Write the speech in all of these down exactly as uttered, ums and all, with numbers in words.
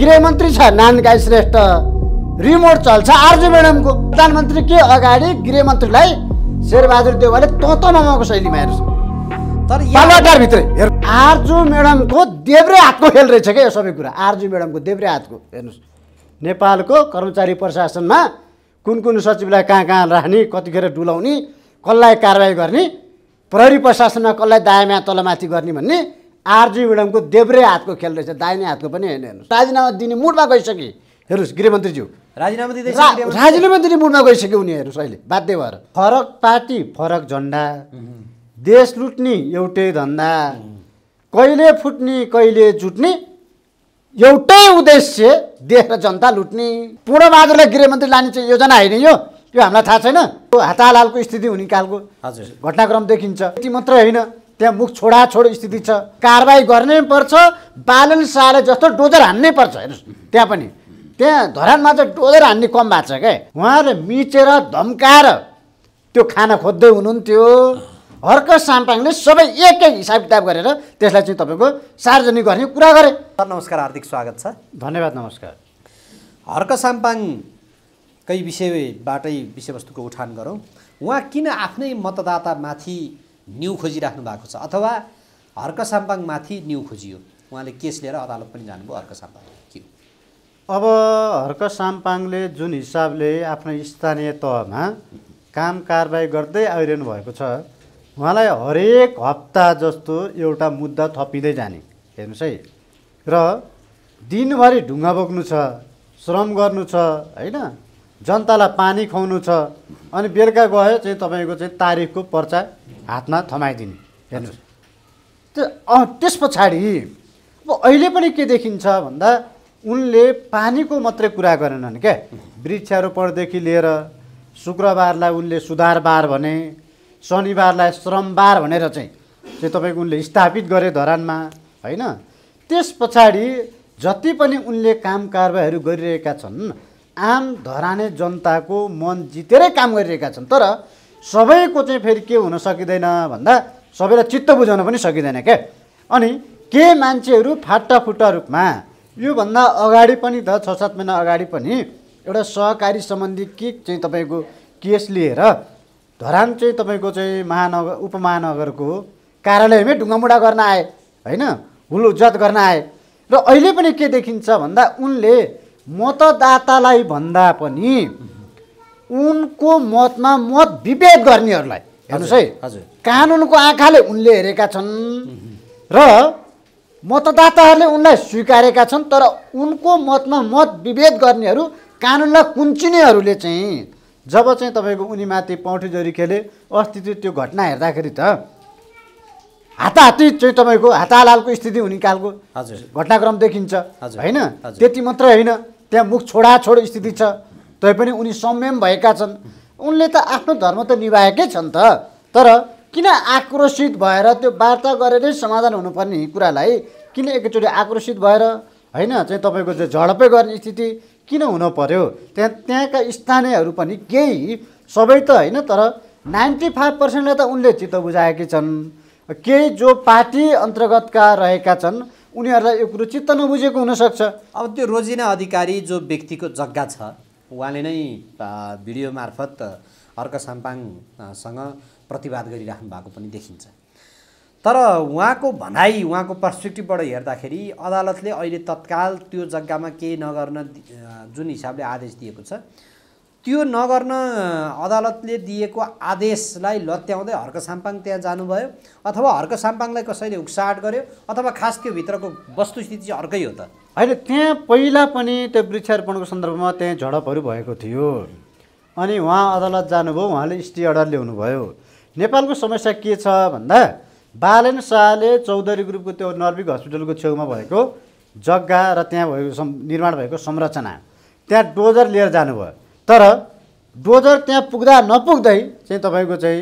गृहमन्त्री छ नानकाई श्रेष्ठ, रिमोट चल्छ आरजे मैडम को। प्रधानमंत्री के अगाडि गृहमन्त्रीलाई शेरबहादुर देउवाले तोतमामाको शैलीमा हेर्छ, तर बालाटार भित्र हेर आरजे मैडम को देब्रे हातको खेल रहेछ के यो सबै कुरा। आरजे मैडम को देब्रे हातको हेर्नुस्, नेपालको कर्मचारी प्रशासनमा कुन कुन सचिवलाई कहाँ कहाँ राख्ने, कतिखेर डुलाउने, कसलाई कारबाही गर्ने, प्रहरी प्रशासनमा कसलाई दायाँमा तलमाथि गर्ने भन्ने आरजे मैडमको देब्रे हातको खेल रहेछ, दाहिने हातको पनि हैन। हेर्नुस् राजीनामा दिने मुडमा गइसक्यो, हेर्नुस् गृहमन्त्रीज्यू राजीनामा दिँदै राजीनामा दिने मुडमा गइसक्यो उनीहरू अहिले बाध्य भएर। फरक पार्टी फरक झन्डा, देश लुट्ने एउटै धन्दा, कहिले फुट्ने कहिले जुट्ने एउटै उद्देश्य, देश र जनता लुट्ने। पूर्णबहादुरलाई गृहमन्त्री लाने चाहिँ योजना होइन, यो यो हामीलाई थाहा छैन। हाताहालको स्थिति हुने कालको घटनाक्रम देखिन्छ, त्यति मात्र होइन त्यहाँ मुख छोडा छोड स्थिति छ। कारबाही गर्नै पर्छ, बालेन शाहले जस्तो डोजर हान्नै पर्छ। हेर्नुहोस् त्यहाँ पनि त्यहाँ धरानमा चाहिँ डोजर हान्ने कम भएको छ क्या, उहाँले मिचेर धम्काएर त्यो खाना खोज्दै हुनुहुन्थ्यो। हर्क साम्पाङले सबै एक एक हिसाब किताब गरेर त्यसलाई चाहिँ तपाईँको सार्वजनिक गर्ने कुरा गरे। नमस्कार, हार्दिक स्वागत छ, धन्यवाद, नमस्कार। हर्क साम्पाङकै विषयबाटै विषयवस्तुको उठान गरौँ। उहाँ किन आफ्नै मतदातामाथि न्यु खोजिराख्नु भएको छ, अथवा हर्क साम्पाङमाथि न्यु खोजियो? उहाँले केस लिएर अदालत पनि जानुभयो हर्क साम्पाङ के। अब हर्क साम्पाङले जुन हिसाबले आफ्नो स्थानीय तहमा काम कारबाही गर्दै आइरहनु भएको छ, उहाँलाई हरेक हप्ता जस्तो एउटा मुद्दा थपिँदै जाने। हेर्नुहोस् है, र दिनभरि ढुङ्गा बोक्नु छ, श्रम गर्नु छ, होइन, जनतालाई पानी खुवाउनु छ, अनि बेलुका गयो चाहिँ तपाईँको चाहिँ तारिखको पर्चा हातमा थमाइदिने। हेर्नुहोस् त्यो त्यस पछाडि अब अहिले पनि के देखिन्छ भन्दा उनले पानीको मात्रै कुरा गरेनन् क्या, वृक्षारोपणदेखि लिएर शुक्रबारलाई उनले सुधारबार भने, शनिबारलाई श्रमबार भनेर चाहिँ चाहिँ तपाईँको उनले स्थापित गरे धरानमा, होइन। त्यस पछाडि जति पनि उनले काम कारबाहीहरू गरिरहेका छन्, आम धराने जनताको मन जितेरै काम गरिरहेका छन्। तर सबैको चाहिँ फेरि के हुन सकिँदैन भन्दा सबैलाई चित्त बुझाउन पनि सकिँदैन क्या। अनि केही मान्छेहरू फाटाफुट्टा रूपमा योभन्दा अगाडि पनि त छ सात महिना अगाडि पनि एउटा सहकारी सम्बन्धी के चाहिँ तपाईँको केस लिएर धरान चाहिँ तपाईको चाहिँ महानगर उपमहानगरको कार्यालयमै ढुङ्गामुढा गर्न आए, हैन, हुलो इज्जत गर्न आए। र अहिले पनि के देखिन्छ भन्दा उनले मतदातालाई भन्दा पनि उनको मतमा मत विभेद गर्नेहरूलाई, हेर्नुस् है, हजुर, कानुनको आँखाले उनले हेरेका छन् र मतदाताहरूले उनलाई स्वीकारेका छन्। तर उनको मतमा मत विभेद गर्नेहरू, कानुनलाई कुञ्चिनेहरूले चाहिँ जब चाहिँ तपाईको उनीमाथि पौँठी जरी खेले अस्ति त्यो घटना हेर्दाखेरि त हाताहाती चाहिँ तपाईँको हाताहालको स्थिति हुने कालको घटनाक्रम देखिन्छ, होइन। त्यति मात्र होइन त्यहाँ मुख छोडाछोड स्थिति छ, तैपनि उनी संयम भएका छन्। उनले त आफ्नो धर्म त निभाएकै छन् त, तर किन आक्रोशित भएर त्यो वार्ता गरेरै समाधान हुनुपर्ने कुरालाई किन एकचोटि आक्रोशित भएर, होइन, चाहिँ तपाईँको चाहिँ झडपै गर्ने स्थिति किन हुन पर्यो? त्यहाँ त्यहाँका स्थानीयहरू पनि केही सबै त होइन, तर नाइन्टी फाइभ पर्सेन्टलाई त उनले चित्त बुझाएकै छन्। केही जो पार्टी अन्तर्गतका रहेका छन् उनीहरूलाई यो कुरो चित्त नबुझेको हुनसक्छ। अब त्यो रोजिना अधिकारी जो व्यक्तिको जग्गा छ, उहाँले नै भिडियो मार्फत हर्क साम्पाङसँग प्रतिवाद गरिराख्नु भएको पनि देखिन्छ। तर उहाँको भनाइ, उहाँको पर्सपेक्टिभबाट हेर्दाखेरि अदालतले अहिले तत्काल त्यो जग्गामा केही नगर्न जुन हिसाबले आदेश दिएको छ, त्यो नगर्न अदालतले दिएको आदेशलाई लत्याउँदै हर्क साम्पाङ त्यहाँ जानुभयो, अथवा हर्क साम्पाङलाई कसैले उक्साहट गर्यो, अथवा खास त्यो भित्रको वस्तुस्थिति चाहिँ अर्कै हो त? होइन, त्यहाँ पहिला पनि त्यो वृक्षारोपणको सन्दर्भमा त्यहाँ झडपहरू भएको थियो, अनि उहाँ अदालत जानुभयो, उहाँले स्टे अर्डर ल्याउनुभयो। नेपालको समस्या के छ भन्दा बालेन शाहले चौधरी ग्रुपको त्यो नर्विक हस्पिटलको छेउमा भएको जग्गा र त्यहाँ भएको निर्माण भएको संरचना त्यहाँ डोजर लिएर जानुभयो, तर डोजर त्यहाँ पुग्दा नपुग्दै चाहिँ तपाईँको चाहिँ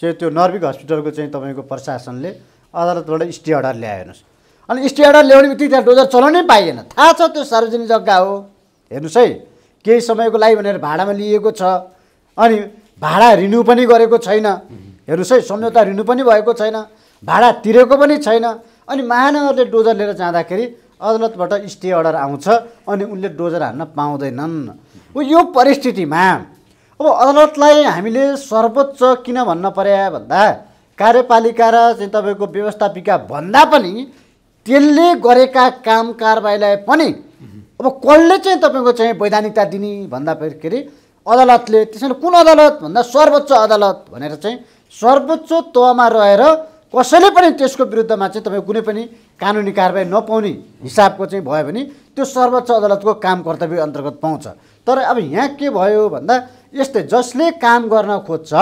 चाहिँ त्यो नर्विक हस्पिटलको चाहिँ तपाईँको प्रशासनले अदालतबाट स्टे अर्डर ल्याएनस्। अनि स्टे अर्डर ल्याउने बित्तिकै त्यहाँ डोजर चलाउनै पाइएन। थाहा छ त्यो सार्वजनिक जग्गा हो, हेर्नुहोस् है, केही समयको लागि भनेर भाडामा लिएको छ, अनि भाडा रिन्यू पनि गरेको छैन, हेर्नुहोस् है, सम्झौता रिन्यू पनि भएको छैन, भाडा तिरेको पनि छैन। अनि महानगरले डोजर लिएर जाँदाखेरि अदालतबाट स्टे अर्डर आउँछ अनि उनले डोजर हान्न पाउँदैनन्। यो परिस्थितिमा अब अदालतलाई हामीले सर्वोच्च किन भन्न पर्या भन्दा कार्यपालिका र चाहिँ तपाईको व्यवस्थापिका भन्दा पनि त्यसले गरेका काम कारबाहीलाई पनि अब कसले चाहिँ तपाईको चाहिँ वैधानिकता दिने भन्दा फेरि अदालतले त्यसैले कुन अदालत भन्दा सर्वोच्च अदालत भनेर चाहिँ सर्वोच्च तहमा रहेर कसैले पनि त्यसको विरुद्धमा चाहिँ तपाई कुनै पनि कानुनी कारबाही नपाउने हिसाबको चाहिँ भयो भने त्यो सर्वोच्च अदालतको काम कर्तव्य अन्तर्गत पाउँछ। तर अब यहाँ के भयो भन्दा यस्तै जसले काम गर्न खोज्छ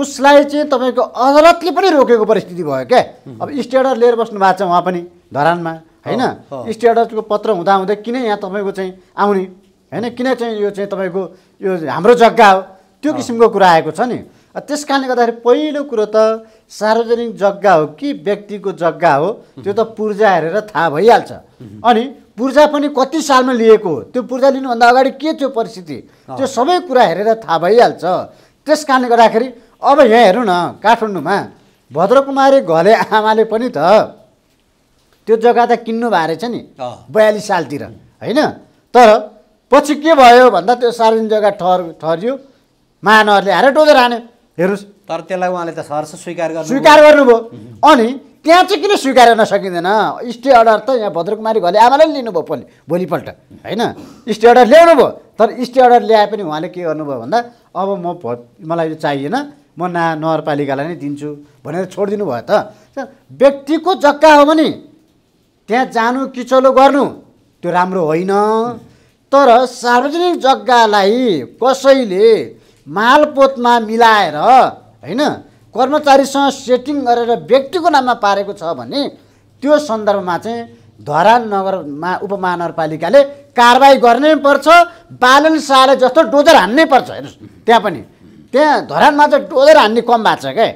उसलाई चाहिँ तपाईको अदालतले पनि रोकेको परिस्थिति भयो के। अब स्टे अर्डर लिएर बस्नु भएको छ उहाँ पनि धरानमा हैन, स्टे अर्डरको पत्र हुँदा हुँदै किन यहाँ तपाईको चाहिँ आउने हैन, किन चाहिँ यो चाहिँ तपाईको यो हाम्रो जग्गा हो त्यो किसिमको कुरा आएको छ नि। त्यस कारणले गर्दाखेरि पहिलो कुरो त सार्वजनिक जग्गा हो कि व्यक्तिको जग्गा हो त्यो त पूर्जा हेरेर थाहा भइहाल्छ। अनि पूर्जा पनि कति सालमा लिएको हो त्यो पूर्जा लिनुभन्दा अगाडि के थियो परिस्थिति त्यो सबै कुरा हेरेर थाहा भइहाल्छ। त्यस कारणले गर्दाखेरि अब यहाँ हेर्नु न काठमाडौँमा भद्रकुमारी घले आमाले पनि त त्यो जग्गा त किन्नु भएको रहेछ नि बयालिस सालतिर होइन। तर पछि के भयो भन्दा त्यो सार्वजनिक जग्गा ठहर ठहरियो महानगरले हारे डोजर हाने हेर्नुहोस्। तर त्यसलाई उहाँले त सहरर्ष स्वीकार गर्नु स्वीकार गर्नुभयो अनि त्यहाँ चाहिँ किन स्वीकार गर्न सकिँदैन। स्टे अर्डर त यहाँ भद्रकुमारी घले आमाले लिनुभयो पनि भोलिपल्ट होइन, स्टे अर्डर ल्याउनु भयो। तर स्टे अर्डर ल्याए पनि उहाँले के गर्नुभयो भन्दा अब म मलाई यो चाहिएन म ना नगरपालिकालाई नै दिन्छु भनेर छोडिदिनु भयो। त व्यक्तिको जग्गा हो भने त्यहाँ जानु किचलो गर्नु त्यो राम्रो होइन। तर सार्वजनिक जग्गालाई कसैले मालपोतमा मिलाएर हैन कर्मचारीसँग सेटिङ गरेर व्यक्तिको नाममा पारेको छ भने त्यो सन्दर्भमा चाहिँ धरान नगरमा उपमहानगरपालिकाले कारबाही गर्नै पर्छ। बालेन शाहले जस्तो डोजर हान्नै पर्छ। हेर्नुहोस् त्यहाँ पनि त्यहाँ धरानमा चाहिँ डोजर हान्ने कम भएको छ क्या,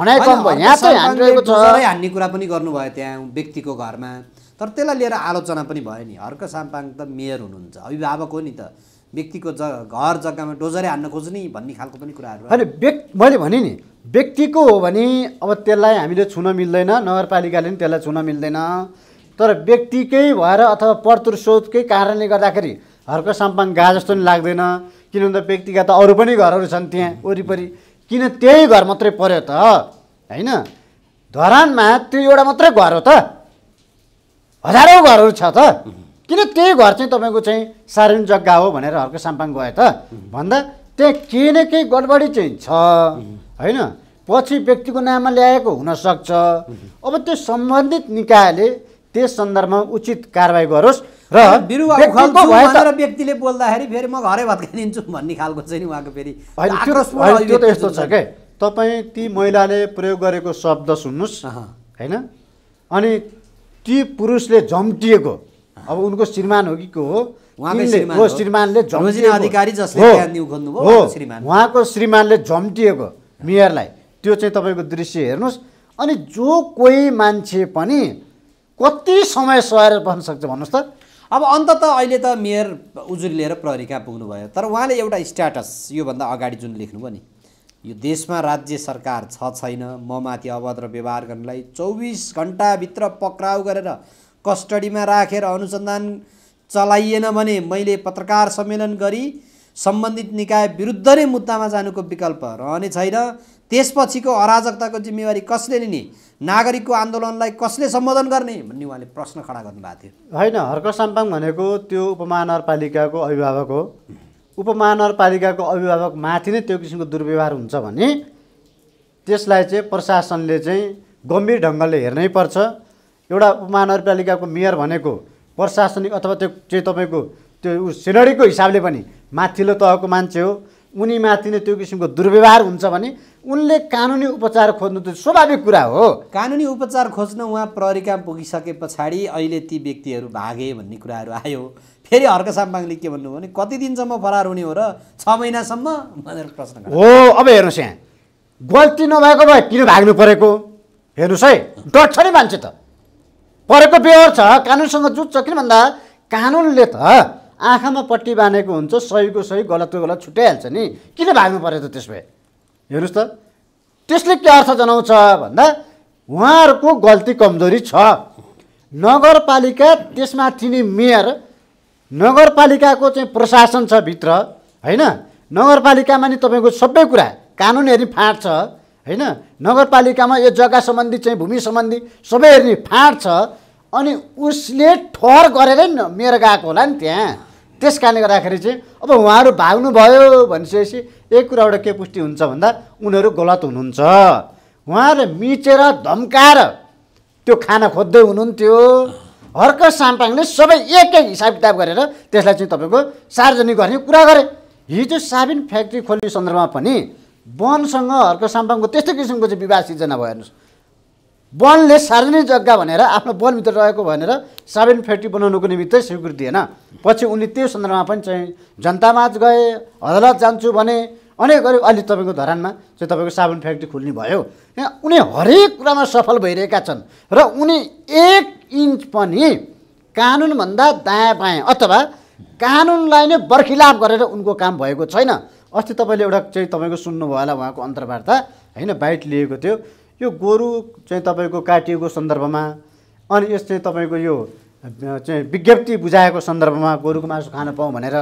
हनाइ कम भयो। यहाँ चाहिँ हानिरहेको छ हान्ने कुरा पनि गर्नुभयो त्यहाँ व्यक्तिको घरमा। तर त्यसलाई लिएर आलोचना पनि भयो नि। हर्क साम्पाङ त मेयर हुनुहुन्छ, अभिभावक हो नि, त व्यक्तिको जग्गा घर जग्गामा डोजरै हान्न खोज्ने भन्ने खालको पनि कुराहरू होइन। व्यक्ति मैले भने नि व्यक्तिको हो भने अब त्यसलाई हामीले छुन मिल्दैन, नगरपालिकाले पनि त्यसलाई छुन मिल्दैन। तर व्यक्तिकै भएर अथवा परतुरस्रोतकै कारणले गर्दाखेरि हर्क साम्पाङ गा जस्तो नि लाग्दैन। किन भन्दा व्यक्तिका त अरू पनि घरहरू छन् त्यहाँ वरिपरि, किन त्यही घर मात्रै पर्यो त होइन। धरानमा त्यो एउटा मात्रै घर हो त, हजारौँ घरहरू छ त, किन त्यही घर चाहिँ तपाईँको चाहिँ सार्वजनिक जग्गा हो भनेर हर्क साम्पाङ गयो त भन्दा त्यहाँ केही न केही गडबडी चाहिँ छ होइन। पछि व्यक्तिको नाममा ल्याएको हुनसक्छ। अब त्यो सम्बन्धित निकायले त्यस सन्दर्भमा उचित कारबाही गरोस् र बिरुवा उखाल्छु भनेर व्यक्तिले बोल्दाखेरि फेरि म घरै भत्काइदिन्छु भन्ने खालको चाहिँ उहाँको फेरि त्यो त यस्तो छ के तपाईँ ती महिलाले प्रयोग गरेको शब्द सुन्नुहोस् होइन, अनि ती पुरुषले झम्टिएको अब उनको श्रीमान हो कि को हो श्रीमानले उहाँको श्रीमानले झम्टिएको मेयरलाई त्यो चाहिँ तपाईँको दृश्य हेर्नुहोस्। अनि जो कोही मान्छे पनि कति समय सहेर बस्न सक्छ भन्नुहोस् त। अब अन्त त अहिले त मेयर उजुरी लिएर प्रहरी कहाँ पुग्नुभयो। तर उहाँले एउटा स्ट्याटस योभन्दा अगाडि जुन लेख्नुभयो नि, यो देशमा राज्य सरकार छ छैन, म माथि अभद्र व्यवहार गर्नलाई चौबिस घन्टाभित्र पक्राउ गरेर कस्टडीमा राखेर अनुसन्धान चलाइएन भने मैले पत्रकार सम्मेलन गरी सम्बन्धित निकाय विरुद्ध नै मुद्दामा जानुको विकल्प रहने छैन। त्यसपछिको अराजकताको जिम्मेवारी कसले लिने, नागरिकको आन्दोलनलाई कसले सम्बोधन गर्ने भन्ने उहाँले प्रश्न खडा गर्नुभएको थियो होइन। हर्क साम्पाङ भनेको त्यो उपमहानगरपालिकाको अभिभावक हो। उपमहानगरपालिकाको अभिभावक माथि नै त्यो किसिमको दुर्व्यवहार हुन्छ भने त्यसलाई चाहिँ प्रशासनले चाहिँ गम्भीर ढङ्गले हेर्नै पर्छ। एउटा उपमहानगरपालिकाको मेयर भनेको प्रशासनिक अथवा त्यो चाहिँ तपाईँको त्यो सिनेरीको हिसाबले पनि माथिल्लो तहको मान्छे हो। उनी माथि नै त्यो किसिमको दुर्व्यवहार हुन्छ भने उनले कानुनी उपचार खोज्नु त स्वाभाविक कुरा हो। कानुनी उपचार खोज्न उहाँ प्रहरीका पुगिसके पछाडि अहिले ती व्यक्तिहरू भागे भन्ने कुराहरू आयो। फेरि हर्क साम्पाङले के भन्नुभयो भने कति दिनसम्म फरार हुने हो र, छ महिनासम्म भनेर प्रश्न हो। अब हेर्नुहोस् यहाँ गल्ती नभएको भए किन भाग्नु परेको हेर्नुहोस् है, डट छ नि मान्छे त परेको बेहोर छ, कानुनसँग जुझ्छ। किन भन्दा कानुनले त आँखामा पट्टी बाँधेको हुन्छ, सहीको सही गलतको गलत छुट्याइहाल्छ नि, किन भाग्नु पऱ्यो त त्यसमा हेर्नुहोस् त। त्यसले के अर्थ जनाउँछ भन्दा उहाँहरूको गल्ती कमजोरी छ, नगरपालिका त्यसमा चिनी मेयर नगरपालिकाको चाहिँ प्रशासन छ भित्र हैन। नगरपालिकामा नि तपाईको सबै कुरा कानुन हेर्ने फाँट छ हैन। नगरपालिकामा यो जग्गा सम्बन्धी चाहिँ भूमि सम्बन्धी सबै हेर्ने फाँट छ। अनि उसले ठोर गरेर मेयर गएको होला नि त्यहाँ। त्यस कारणले गर्दाखेरि चाहिँ अब उहाँहरु भाग्नु भयो भनिसकेपछि एक कुराबाट के पुष्टि हुन्छ भन्दा उनीहरु गलत हुनुहुन्छ। उहाँहरुले मिचेर धम्काएर त्यो खाना खोज्दै हुनुहुन्थ्यो। हर्क साम्पाङले सबै एक एक हिसाब किताब गरेर त्यसलाई चाहिँ तपाईको सार्वजनिक गर्ने कुरा गरे। हिजो साबिन फ्याक्ट्री खोल्ने सन्दर्भमा पनि वनसँग हर्क साम्पाङको त्यस्तै किसिमको चाहिँ विवाद सिर्जना भयो हेर्नुस्। वनले सार्वजनिक जग्गा भनेर आफ्नो वनभित्र रहेको भनेर साबिन फ्याक्ट्री बनाउनुको निमित्तै स्वीकृति दिएन। पछि उनले त्यो सन्दर्भमा पनि चाहिँ जनतामाझ गए, अदालत जान्छु भने अनेक गरी अलि तपाईको धरानमा चाहिँ तपाईको साबुन फ्याक्ट्री खोल्ने भयो। उनी हरेक कुरामा सफल भइरहेका छन् र उनी एक इन्च पनि कानुनभन्दा दायाँ बायाँ अथवा कानुनलाई नै बरखिलाप गरेर उनको काम भएको छैन। अस्ति तपाईँले एउटा चाहिँ तपाईँको सुन्नुभयो होला उहाँको अन्तर्वार्ता हैन, बाइट लिएको थियो। यो गोरु चाहिँ तपाईँको काटिएको सन्दर्भमा अनि यस्तै तपाईँको यो चाहिँ विज्ञप्ति बुझाएको सन्दर्भमा गोरुको मासु खान पाऊँ भनेर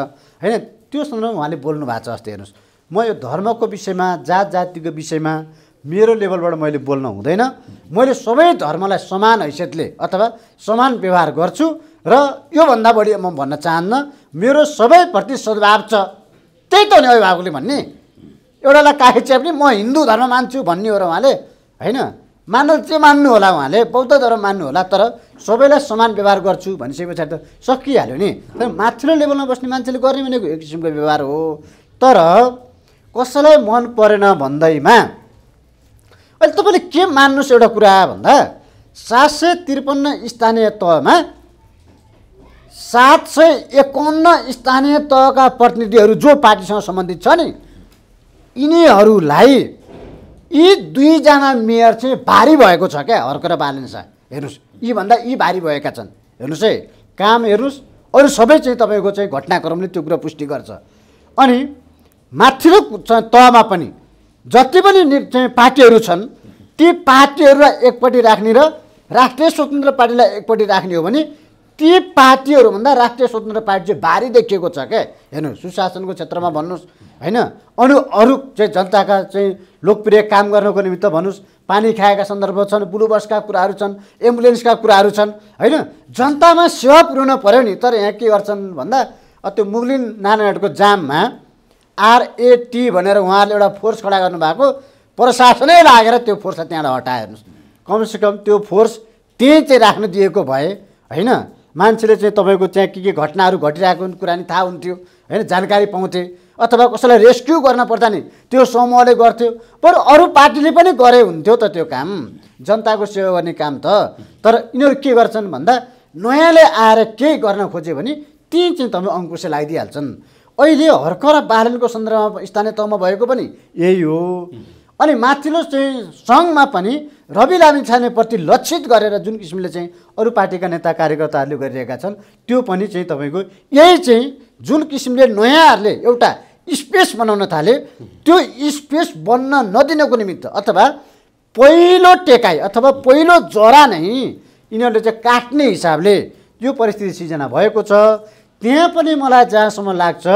हैन, त्यो सन्दर्भमा उहाँले बोल्नु भएको छ। अस्ति हेर्नुहोस्, म यो धर्मको विषयमा जात जातिको विषयमा मेरो लेभलबाट मैले बोल्न हुँदैन। मैले सबै धर्मलाई समान हैसियतले अथवा समान व्यवहार गर्छु र योभन्दा बढी म भन्न चाहन्न। मेरो सबैप्रति सद्भाव छ, त्यही त हो नि अभिभावकले भन्ने। एउटालाई काखी च्याप्ने म हिन्दू धर्म मान्छु भन्ने हो र उहाँले हैन, मान्नु चाहिँ मान्नु होला, उहाँले बौद्ध धर्म मान्नु होला, तर सबैलाई समान व्यवहार गर्छु भनिसकेपछि त सकिहाल्यो नि। तर माथिल्लो लेभलमा बस्ने मान्छेले गर्ने भनेको एक किसिमको व्यवहार हो। तर कसैलाई मन परेन भन्दैमा अहिले तपाईले के मान्नुस् एउटा कुरा भन्दा सात सय त्रिपन्न स्थानीय तहमा सात सय एकाउन्न स्थानीय तहका प्रतिनिधिहरू जो पार्टीसँग सम्बन्धित छ नि, यिनीहरूलाई यी दुईजना मेयर चाहिँ भारी भएको छ क्या, हर्क र बालेन शाह। हेर्नुहोस्, यीभन्दा यी भारी भएका छन्। हेर्नुहोस् है, काम हेर्नुहोस्, अरू सबै चाहिँ तपाईँको चाहिँ घटनाक्रमले त्यो कुरा पुष्टि गर्छ। अनि माथिल्लो तहमा पनि जति पनि चाहिँ पार्टीहरू छन् ती पार्टीहरूलाई एकपट्टि राख्ने र राष्ट्रिय स्वतन्त्र पार्टीलाई एकपट्टि राख्ने हो भने ती पार्टीहरूभन्दा राष्ट्रिय स्वतन्त्र पार्टी चाहिँ भारी देखिएको छ क्या। हेर्नुहोस्, सुशासनको क्षेत्रमा भन्नुहोस् होइन, अरू अरू चाहिँ जनताका चाहिँ लोकप्रिय काम गर्नको निमित्त भन्नुहोस्, पानी खाएका सन्दर्भ छन्, ब्लू बसका कुराहरू छन्, एम्बुलेन्सका कुराहरू छन् होइन, जनतामा सेवा पुर्याउन पर्यो नि। तर यहाँ के गर्छन् भन्दा त्यो मुगलिन नारायणको जाममा आरएटी भनेर उहाँहरूले एउटा फोर्स खडा गर्नुभएको, प्रशासनै लागेर त्यो फोर्सलाई त्यहाँबाट हटाए। हेर्नुहोस्, कमसेकम त्यो फोर्स त्यहीँ चाहिँ राख्न दिएको भए होइन, मान्छेले चाहिँ तपाईँको त्यहाँ के के घटनाहरू घटिरहेको कुरा नि थाहा हुन्थ्यो होइन, जानकारी पाउँथे, अथवा कसैलाई रेस्क्यु गर्न पर्दा नि त्यो समूहले गर्थ्यो। बरु अरू पार्टीले पनि गरे हुन्थ्यो त त्यो काम, जनताको सेवा गर्ने काम त। तर यिनीहरू के गर्छन् भन्दा नयाँले आएर केही गर्न खोज्यो भने ती चाहिँ तपाईँ अङ्कुशे लगाइदिइहाल्छन्। अहिले हर्क र बालेनको सन्दर्भमा स्थानीय तहमा भएको पनि यही हो। अनि माथिल्लो चाहिँ सङ्घमा पनि रवि लामिछानेप्रति लक्षित गरेर जुन किसिमले चाहिँ अरू पार्टीका नेता कार्यकर्ताहरूले गरिरहेका छन् त्यो पनि चाहिँ तपाईँको यही चाहिँ जुन किसिमले नयाँहरूले एउटा स्पेस बनाउन थाले त्यो स्पेस बन्न नदिनको निमित्त अथवा पहिलो टेकाइ अथवा पहिलो जरा नै यिनीहरूले चाहिँ काट्ने हिसाबले यो परिस्थिति सिर्जना भएको छ। त्यहाँ पनि मलाई जहाँसम्म लाग्छ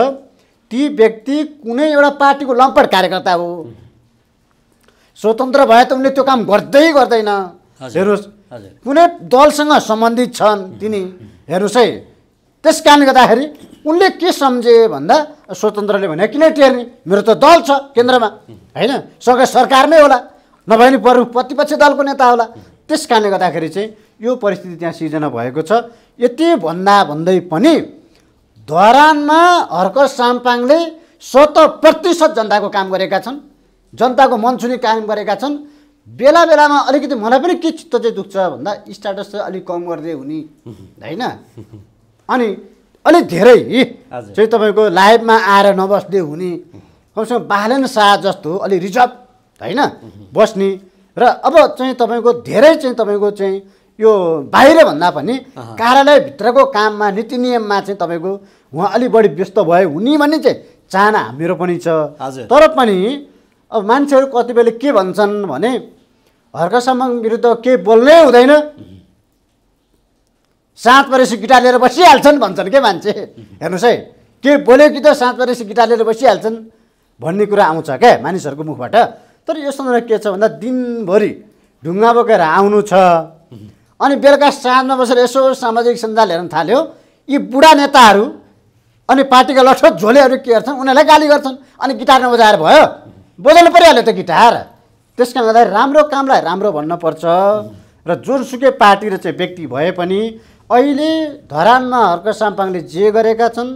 ती व्यक्ति कुनै एउटा पार्टीको लम्पट कार्यकर्ता हो। स्वतन्त्र भए त उनले त्यो काम गर्दै गर्दैन। हेर्नुहोस्, कुनै दलसँग सम्बन्धित छन् तिनी। हेर्नुहोस् है, त्यस कारणले गर्दाखेरि उनले के सम्झे भन्दा स्वतन्त्रले भने किन टेर्ने, मेरो त दल छ केन्द्रमा होइन, सँगै सरकारमै होला, नभए नि बरु प्रतिपक्षी दलको नेता होला। त्यस कारणले गर्दाखेरि चाहिँ यो परिस्थिति त्यहाँ सिर्जना भएको छ। यति भन्दा भन्दै पनि धरानमा हर्क साम्पाङले शत प्रतिशत जनताको काम गरेका छन्, जनताको मन छुने काम गरेका छन्। बेला बेलामा अलिकति मलाई पनि के चित्त चाहिँ दुख्छ भन्दा स्ट्याटस चाहिँ अलिक कम गर्दै हुने होइन, अनि अलिक धेरै चाहिँ तपाईँको लाइभमा आएर नबस्दै हुने, कमसेकम बालेन शाह जस्तो अलिक रिजर्भ होइन बस्ने। र अब चाहिँ तपाईँको धेरै चाहिँ तपाईँको चाहिँ यो बाहिर भन्दा पनि कार्यालयभित्रको काममा नीति नियममा चाहिँ तपाईँको उहाँ अलि बढी व्यस्त भयो हुने भन्ने चाहिँ चाहना हाम्रो पनि छ। तर पनि अब मान्छेहरू कतिपयले के भन्छन् भने हर्क साम्पाङ विरुद्ध के बोल्नै हुँदैन, सात परेसी गिटार लिएर बसिहाल्छन् भन्छन् के मान्छे। हेर्नुस् है के बोल्यो कि त सात परेसी गिटार लिएर बसिहाल्छन् भन्ने कुरा आउँछ क्या मानिसहरूको मुखबाट। तर यो सन्दर्भ के छ भन्दा दिनभरि ढुङ्गा बोकेर आउनु छ अनि बेलुका साँझमा बसेर यसो सामाजिक सञ्जाल हेर्न थाल्यो यी बुढा नेताहरू अनि पार्टीका लठो झोलेहरू के गर्छन् उनीहरूलाई गाली गर्छन् अनि गिटार नबजाएर भयो बजाउनु परिहाल्यो त गिटार। त्यसका गर्दा राम्रो कामलाई राम्रो भन्नुपर्छ र जुनसुकै पार्टी र चाहिँ व्यक्ति भए पनि अहिले धरानमा हर्क साम्पाङले जे गरेका छन्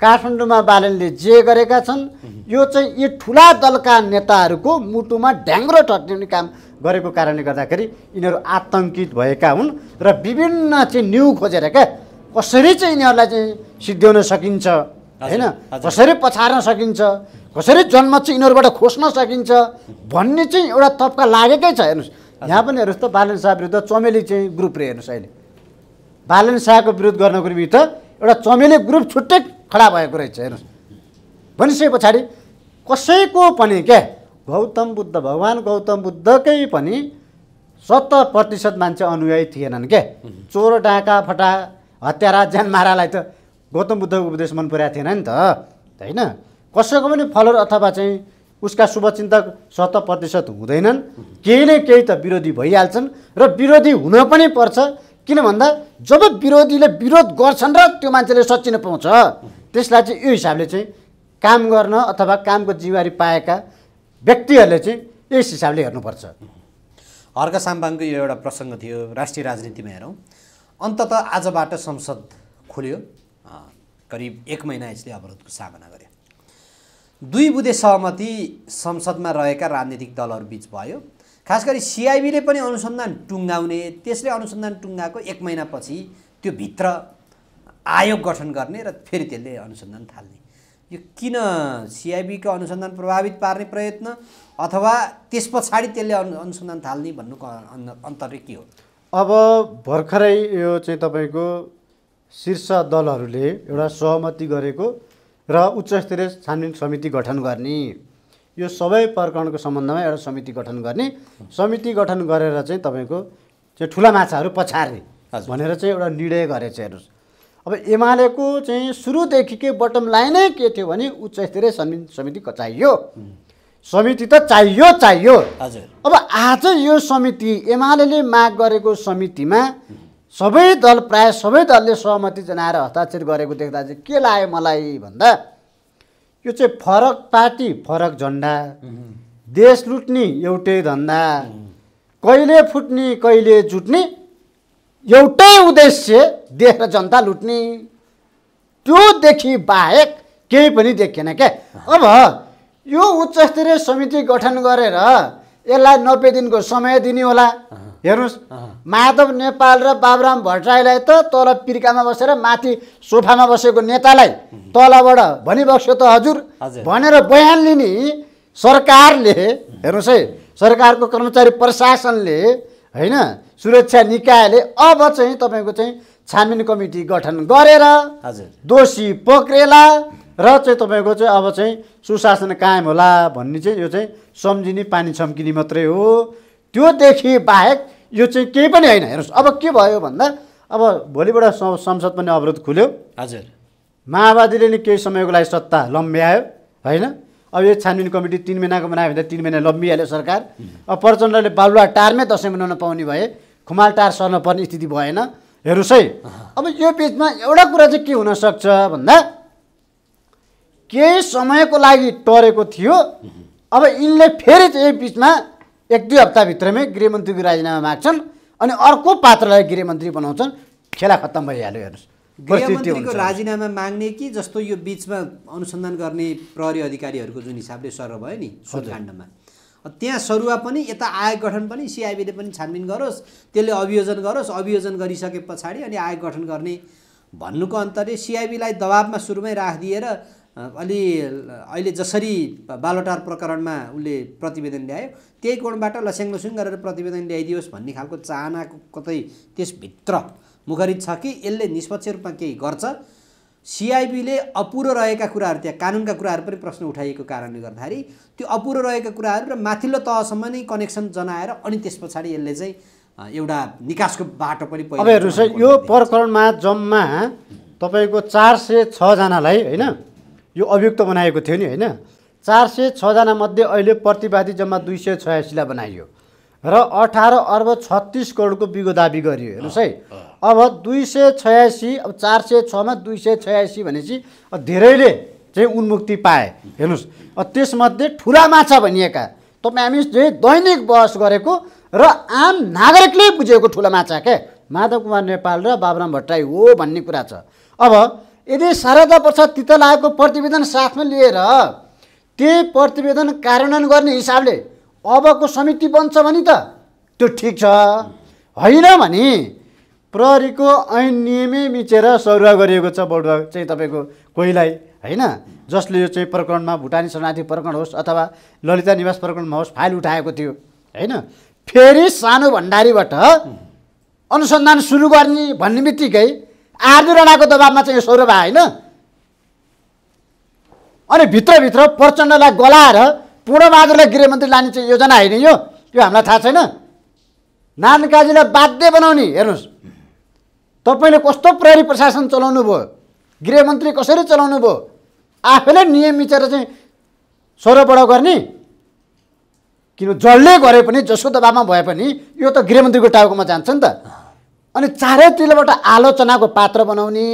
काठमाडौँमा बालेनले जे गरेका छन् यो चाहिँ यी ठुला दलका नेताहरूको मुटुमा ढ्याङ्ग्रो ठट्याउने काम गरेको कारणले गर्दाखेरि यिनीहरू आतंकित भएका हुन् र विभिन्न चाहिँ न्यु खोजेर क्या कसरी चाहिँ यिनीहरूलाई चाहिँ सिद्ध्याउन सकिन्छ हैन कसरी पछार्न सकिन्छ कसरी जन्म चाहिँ यिनीहरूबाट खोस्न सकिन्छ भन्ने चाहिँ एउटा तपका लागेकै छ। हेर्नुस् यहाँ पनि हेर्नुस् त बालेन शाह विरुद्ध चमेली चाहिँ ग्रुप रे हेर्नुस् अहिले बालेन शाहको विरोध गर्नको निमित्त एउटा चमेली ग्रुप छुट्टै खडा भएको रहेछ। हेर्नुहोस् भनिसके पछाडि कसैको पनि क्या गौतम बुद्ध भगवान् गौतम बुद्धकै पनि सत्तर प्रतिशत मान्छे अनुयायी थिएनन् क्या। चोर डाँका फटा हत्यारा ज्यान मारालाई त गौतम बुद्धको उपदेश मन परेको थिएन नि त होइन। कसैको पनि फलोअर अथवा चाहिँ उसका शुभचिन्तक सत्तर प्रतिशत हुँदैनन् केही न केही त विरोधी भइहाल्छन् र विरोधी हुन पनि पर्छ किन भन्दा जब विरोधीले विरोध गर्छन् र त्यो मान्छेले सचिन पाउँछ त्यसलाई चाहिँ यो हिसाबले चाहिँ काम गर्न अथवा कामको जिम्मेवारी पाएका व्यक्तिहरूले चाहिँ यस हिसाबले हेर्नुपर्छ। हर्क साम्पाङको यो एउटा प्रसङ्ग थियो राष्ट्रिय राजनीतिमा हेरौँ अन्ततः आजबाट संसद खुल्यो करिब एक महिना यसले अवरोधको सामना गर्यो दुई बुँदे सहमति संसदमा रहेका राजनीतिक दलहरूबीच भयो खास गरी सीआईबीले पनि अनुसन्धान टुङ्गाउने त्यसले अनुसन्धान टुङ्गाको एक महिनापछि त्यो भित्र आयोग गठन गर्ने र फेरि त्यसले अनुसन्धान थाल्ने यो किन सीआईबीको अनुसन्धान प्रभावित पार्ने प्रयत्न अथवा त्यस पछाडि त्यसले अनुसन्धान थाल्ने भन्नुको अन्तर्य के हो। अब भर्खरै यो चाहिँ तपाईँको शीर्ष दलहरूले एउटा सहमति गरेको र उच्चस्तरीय छानबिन समिति गठन गर्ने यो सबै प्रकरणको सम्बन्धमा एउटा समिति गठन गर्ने समिति गठन गरेर चाहिँ तपाईको चाहिँ ठुला माछाहरू पछार्ने भनेर चाहिँ एउटा निर्णय गरेछ। हेर्नुस् अब एमालेको चाहिँ सुरुदेखिकै बटम लाइनै के थियो भने उच्च स्तरीय समिति चाहियो समिति त चाहियो चाहियो। अब आज यो समिति एमालेले माग गरेको समितिमा सबै दल प्राय सबै दलले सहमति जनाएर हस्ताक्षर गरेको देख्दा चाहिँ के लाग्यो मलाई भन्दा यो चाहिँ फरक पार्टी फरक झन्डा देश लुट्ने एउटै धन्दा कहिले फुट्ने कहिले जुट्ने एउटै उद्देश्य देश र जनता लुट्ने त्योदेखि बाहेक केही पनि देखिएन क्या। अब यो उच्चस्तरीय समिति गठन गरेर यसलाई नब्बे दिनको समय दिने होला। हेर्नुहोस् माधव नेपाल र बाबुराम भट्टराईलाई त तल पिर्कामा बसेर माथि सोफामा बसेको नेतालाई तलबाट भनिबस्यो त हजुर भनेर बयान लिने सरकारले हेर्नुहोस् है सरकारको कर्मचारी प्रशासनले होइन सुरक्षा निकायले अब चाहिँ तपाईँको चाहिँ छानबिन कमिटी गठन गरेर दोषी पक्रेला र चाहिँ तपाईँको चाहिँ अब चाहिँ सुशासन कायम होला भन्ने चाहिँ यो चाहिँ सम्झिने पानी छम्किने मात्रै हो त्योदेखि बाहेक यो चाहिँ केही पनि होइन। हेर्नुहोस् अब के भयो भन्दा अब भोलिबाट संसद पनि अवरोध खुल्यो हजुर माओवादीले नि केही समयको लागि सत्ता लम्ब्यायो होइन। अब यो छानबिन कमिटी तिन महिनाको बनायो भने तिन महिना लम्बिहाल्यो सरकार। अब प्रचण्डले बालुवा टारमै दसैँ मनाउन पाउने भए खुमाल टार सर्न पर्ने स्थिति भएन। हेर्नुहोस् है अब यो बिचमा एउटा कुरा चाहिँ के हुनसक्छ भन्दा केही समयको लागि टरेको थियो अब यिनले फेरि चाहिँ बिचमा एक दुई हप्ताभित्रमै गृहमन्त्रीको राजीनामा माग्छन् अनि अर्को पात्रलाई गृहमन्त्री बनाउँछन् खेला खत्तम भइहाल्यो। हेर्नुहोस् गृहमन्त्रीको राजीनामा माग्ने कि जस्तो यो बिचमा अनुसन्धान गर्ने प्रहरी अधिकारीहरूको जुन हिसाबले सर भयो नि सुदकाण्डमा त्यहाँ सरुवा पनि यता आयोग गठन पनि सिआइबीले पनि छानबिन गरोस् त्यसले अभियोजन गरोस् अभियोजन गरिसके पछाडि अनि आयोग गठन गर्ने भन्नुको अन्तर्य सिआइबीलाई दबावमा सुरुमै राखिदिएर अलि अहिले जसरी बालोटार प्रकरणमा उसले प्रतिवेदन ल्यायो त्यही कोणबाट लस्याङ लुसुङ गरेर प्रतिवेदन ल्याइदियोस् भन्ने खालको चाहनाको कतै त्यसभित्र मुखरित छ कि यसले निष्पक्ष रूपमा केही गर्छ। सिआइबीले अपुरो रहेका कुराहरू त्यहाँ कानुनका कुराहरू पनि प्रश्न उठाइएको कारणले गर्दाखेरि त्यो अपुरो रहेका कुराहरू र माथिल्लो तहसम्म नै कनेक्सन जनाएर अनि त्यस पछाडि यसले चाहिँ एउटा निकासको बाटो पनि अब हेर्नुस् यो प्रकरणमा जम्मा तपाईको चार सौ छ जनालाई हैन यो अभियुक्त बनाएको थियो नि हैन। चार सौ छ जना मध्ये अहिले प्रतिवादी जम्मा दुई सौ छयासीलाई बनाइयो र अठारह अर्ब छत्तीस करोडको बिगो दाबी गरियो। हेर्नुस् है अब दुई सौ छयासी अब चार सौ छ मा दुई सौ छयासी भनेपछि धेरैले चाहिँ उन्मुक्ति पाए। हेर्नुस् त्यसमध्ये ठुला माछा भनिएका तपाईँ हामी जे दैनिक बहस गरेको र आम नागरिकले बुझेको ठुला माछा के माधव कुमार नेपाल र बाबुराम भट्टराई हो भन्ने कुरा छ। अब यदि शारदा प्रसाद तितलाको प्रतिवेदन साथमा लिएर त्यही प्रतिवेदन कार्यान्वयन गर्ने हिसाबले अबको समिति बन्छ भने त त्यो ठिक छ हैन भने प्रहरीको ऐन नियमै मिचेर सरुवा गरिएको छ बडुवा चाहिँ तपाईको कोहीलाई हैन जसले यो चाहिँ प्रकरणमा भुटानी शरणार्थी प्रकरण होस् अथवा ललिता निवास प्रकरणमा होस् फाइल उठाएको थियो हैन। फेरि सानो भण्डारीबाट अनुसन्धान सुरु गर्ने भन्ने बित्तिकै आरबी राणाको दबाबमा चाहिँ सौरभा हैन अनि भित्रभित्र प्रचण्डलाई गलाएर पूर्णबहादुरलाई गृहमन्त्री लाने चाहिँ योजना होइन। यो यो हामीलाई थाहा छैन। नारायण काजीलाई बाध्य बनाउने हेर्नुस् तपाईले कस्तो प्रहरी प्रशासन चलाउनु भयो गृहमन्त्री कसरी चलाउनु भयो आफैले नियम मिचेर चाहिँ सौरबडाउ गर्ने किन जसले गरे पनि जसको दबाबमा भए पनि यो त गृहमन्त्रीको टाउकोमा जान्छ नि त। अनि चारैतिरबाट आलोचनाको पात्र बनाउने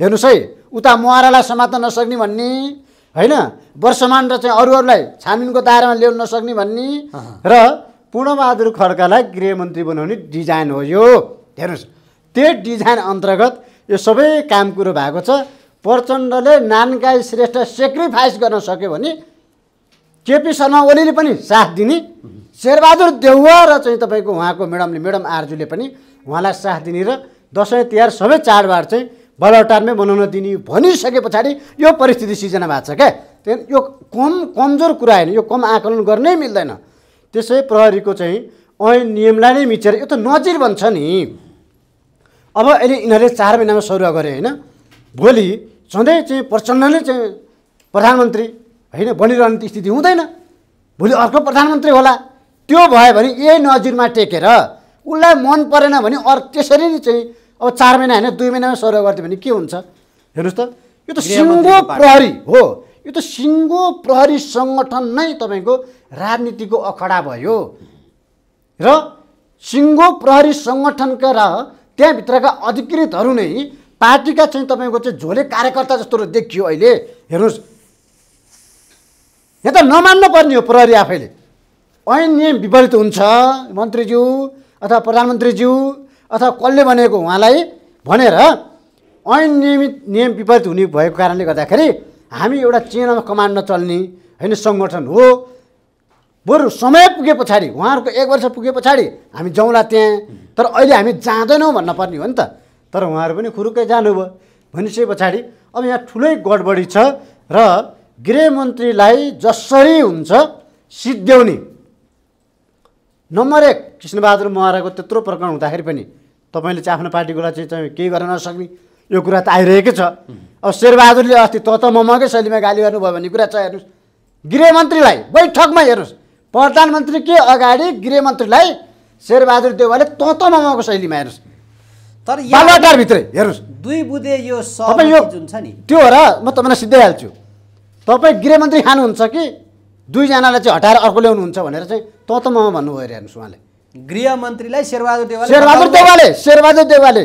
हेर्नुस् है उता मुहारालाई समात्न नसक्ने भन्ने हैन वर्षमान र चाहिँ अरूहरूलाई छानबिनको दायरामा ल्याउन नसक्ने भन्ने र पूर्णबहादुर खड्कालाई गृहमन्त्री बनाउने डिजाइन हो यो। हेर्नुस् त्यो डिजाइन अन्तर्गत यो सबै काम कुरो भएको छ। प्रचण्डले नानकाई श्रेष्ठ सेक्रिफाइस गर्न सक्यो भने केपी शर्मा ओलीले पनि साथ दिने शेरबहादुर देउवा र चाहिँ तपाईको उहाँको म्याडमले म्याडम आर्जुले पनि उहाँलाई साथ दिने र दसैँ तिहार सबै चाडबाड चाहिँ बलौटारमै बनाउन दिने भनिसके पछाडि यो परिस्थिति सिर्जना भएको छ क्या। त्यही यो कम कमजोर कुरा होइन यो कम आकलन गर्नै मिल्दैन। त्यसै प्रहरीको चाहिँ ऐन नियमलाई नै मिचेर यो त नजिर भन्छ नि। अब अहिले यिनीहरूले चार महिनामा सरुवा गरे हैन भोलि सधैँ चाहिँ प्रचण्डले चाहिँ प्रधानमन्त्री हैन बनिरहने स्थिति हुँदैन भोलि अर्को प्रधानमन्त्री होला। त्यो भयो भने यही नजिरमा टेकेर उसलाई मन परेन भने अरू त्यसरी नै चाहिँ अब चार महिना हैन दुई महिनामा सरुवा गर्थ्यो भने के हुन्छ। हेर्नुस् त यो त सिङ्गो प्रहरी हो। यो त सिङ्गो प्रहरी संगठन नै तपाईको राजनीतिको अखडा भयो र सिङ्गो प्रहरी संगठनका र त्यहाँ भित्रका अधिकृतहरू नै पार्टीका चाहिँ तपाईको चाहिँ झोले कार्यकर्ता जस्तो देखियो अहिले। हेर्नुस् यहाँ त नमान्नु पर्ने हो प्रहरी आफैले ऐन नियम विपरीत हुन्छ मन्त्रीज्यू अथवा प्रधानमन्त्रीज्यू अथवा कसले भनेको उहाँलाई भनेर ऐन नियमित नियम विपरीत हुने भएको कारणले गर्दाखेरि हामी एउटा चेनमा कमान्ड नचल्ने हैन सङ्गठन हो। बरु समय पुगे पछाडि उहाँहरूको एक वर्ष पुगे पछाडि हामी जाउँला त्यहाँ तर अहिले हामी जाँदैनौँ भन्नुपर्ने हो नि त। तर उहाँहरू पनि खुरुक्कै जानुभयो भनिसके पछाडि अब यहाँ ठुलै गडबडी छ र गृहमन्त्रीलाई जसरी हुन्छ सिद्ध्याउने नम्बर एक कृष्णबहादुर महराको त्यत्रो प्रकरण हुँदाखेरि पनि तपाईँले चाहिँ आफ्नो पार्टीकोलाई चाहिँ केही गर्न नसक्ने यो कुरा त आइरहेकै छ। अब शेरबहादुरले अस्ति त त ममकै शैलीमा गाली गर्नुभयो भन्ने कुरा छ। हेर्नुहोस् गृहमन्त्रीलाई बैठकमा हेर्नुहोस् प्रधानमन्त्री के अगाडि गृहमन्त्रीलाई शेरबहादुर देउवाले ततममाको शैलीमा हेर्नुस् तर बालवाटार भित्रै हेर्नुस् दुई बुधे यो सबै यो जुन छ नि त्यो हो र म तपाईँलाई सिधाइहाल्छु। तपाईँ गृहमन्त्री खानुहुन्छ कि दुईजनालाई चाहिँ हटाएर अर्को ल्याउनुहुन्छ भनेर चाहिँ ततममा भन्नुभयो। हेर्नुहोस् उहाँले गृहमन्त्रीलाई शेरबहादुर देउवाले शेरबहादुर देउवाले शेरबहादुर देउवाले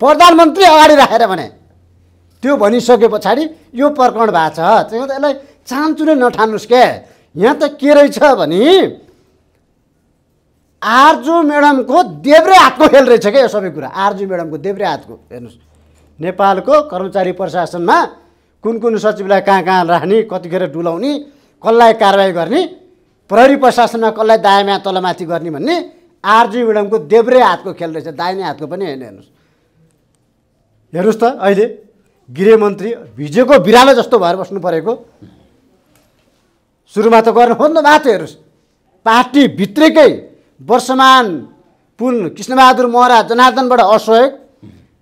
प्रधानमन्त्री अगाडि राखेर भने त्यो भनिसके पछाडि यो प्रकरण भएको छ। त्यो त यसलाई चान्चुले नठान्नुस् क्या। यहाँ त के रहेछ भने आरजु म्याडमको देब्रे हातको खेल रहेछ क्या यो सबै कुरा। आरजु म्याडमको देब्रे हातको हेर्नुहोस् नेपालको कर्मचारी प्रशासनमा कुन कुन सचिवलाई कहाँ कहाँ राख्ने कतिखेर डुलाउने कसलाई कारवाही गर्ने प्रहरी प्रशासनमा कसलाई दायाँमा तलमाथि गर्ने भन्ने आरजु म्याडमको देब्रे हातको खेल रहेछ दाहिने हातको पनि होइन। हेर्नुहोस् हेर्नुहोस् त अहिले गृहमन्त्री भिजेको बिरालो जस्तो भएर बस्नु परेको सुरुमा त गर्नु खोज्नु भएको थियो। हेर्नुहोस् पार्टीभित्रकै वर्षमान पुन कृष्णबहादुर महरा जनार्दनबाट असहयोग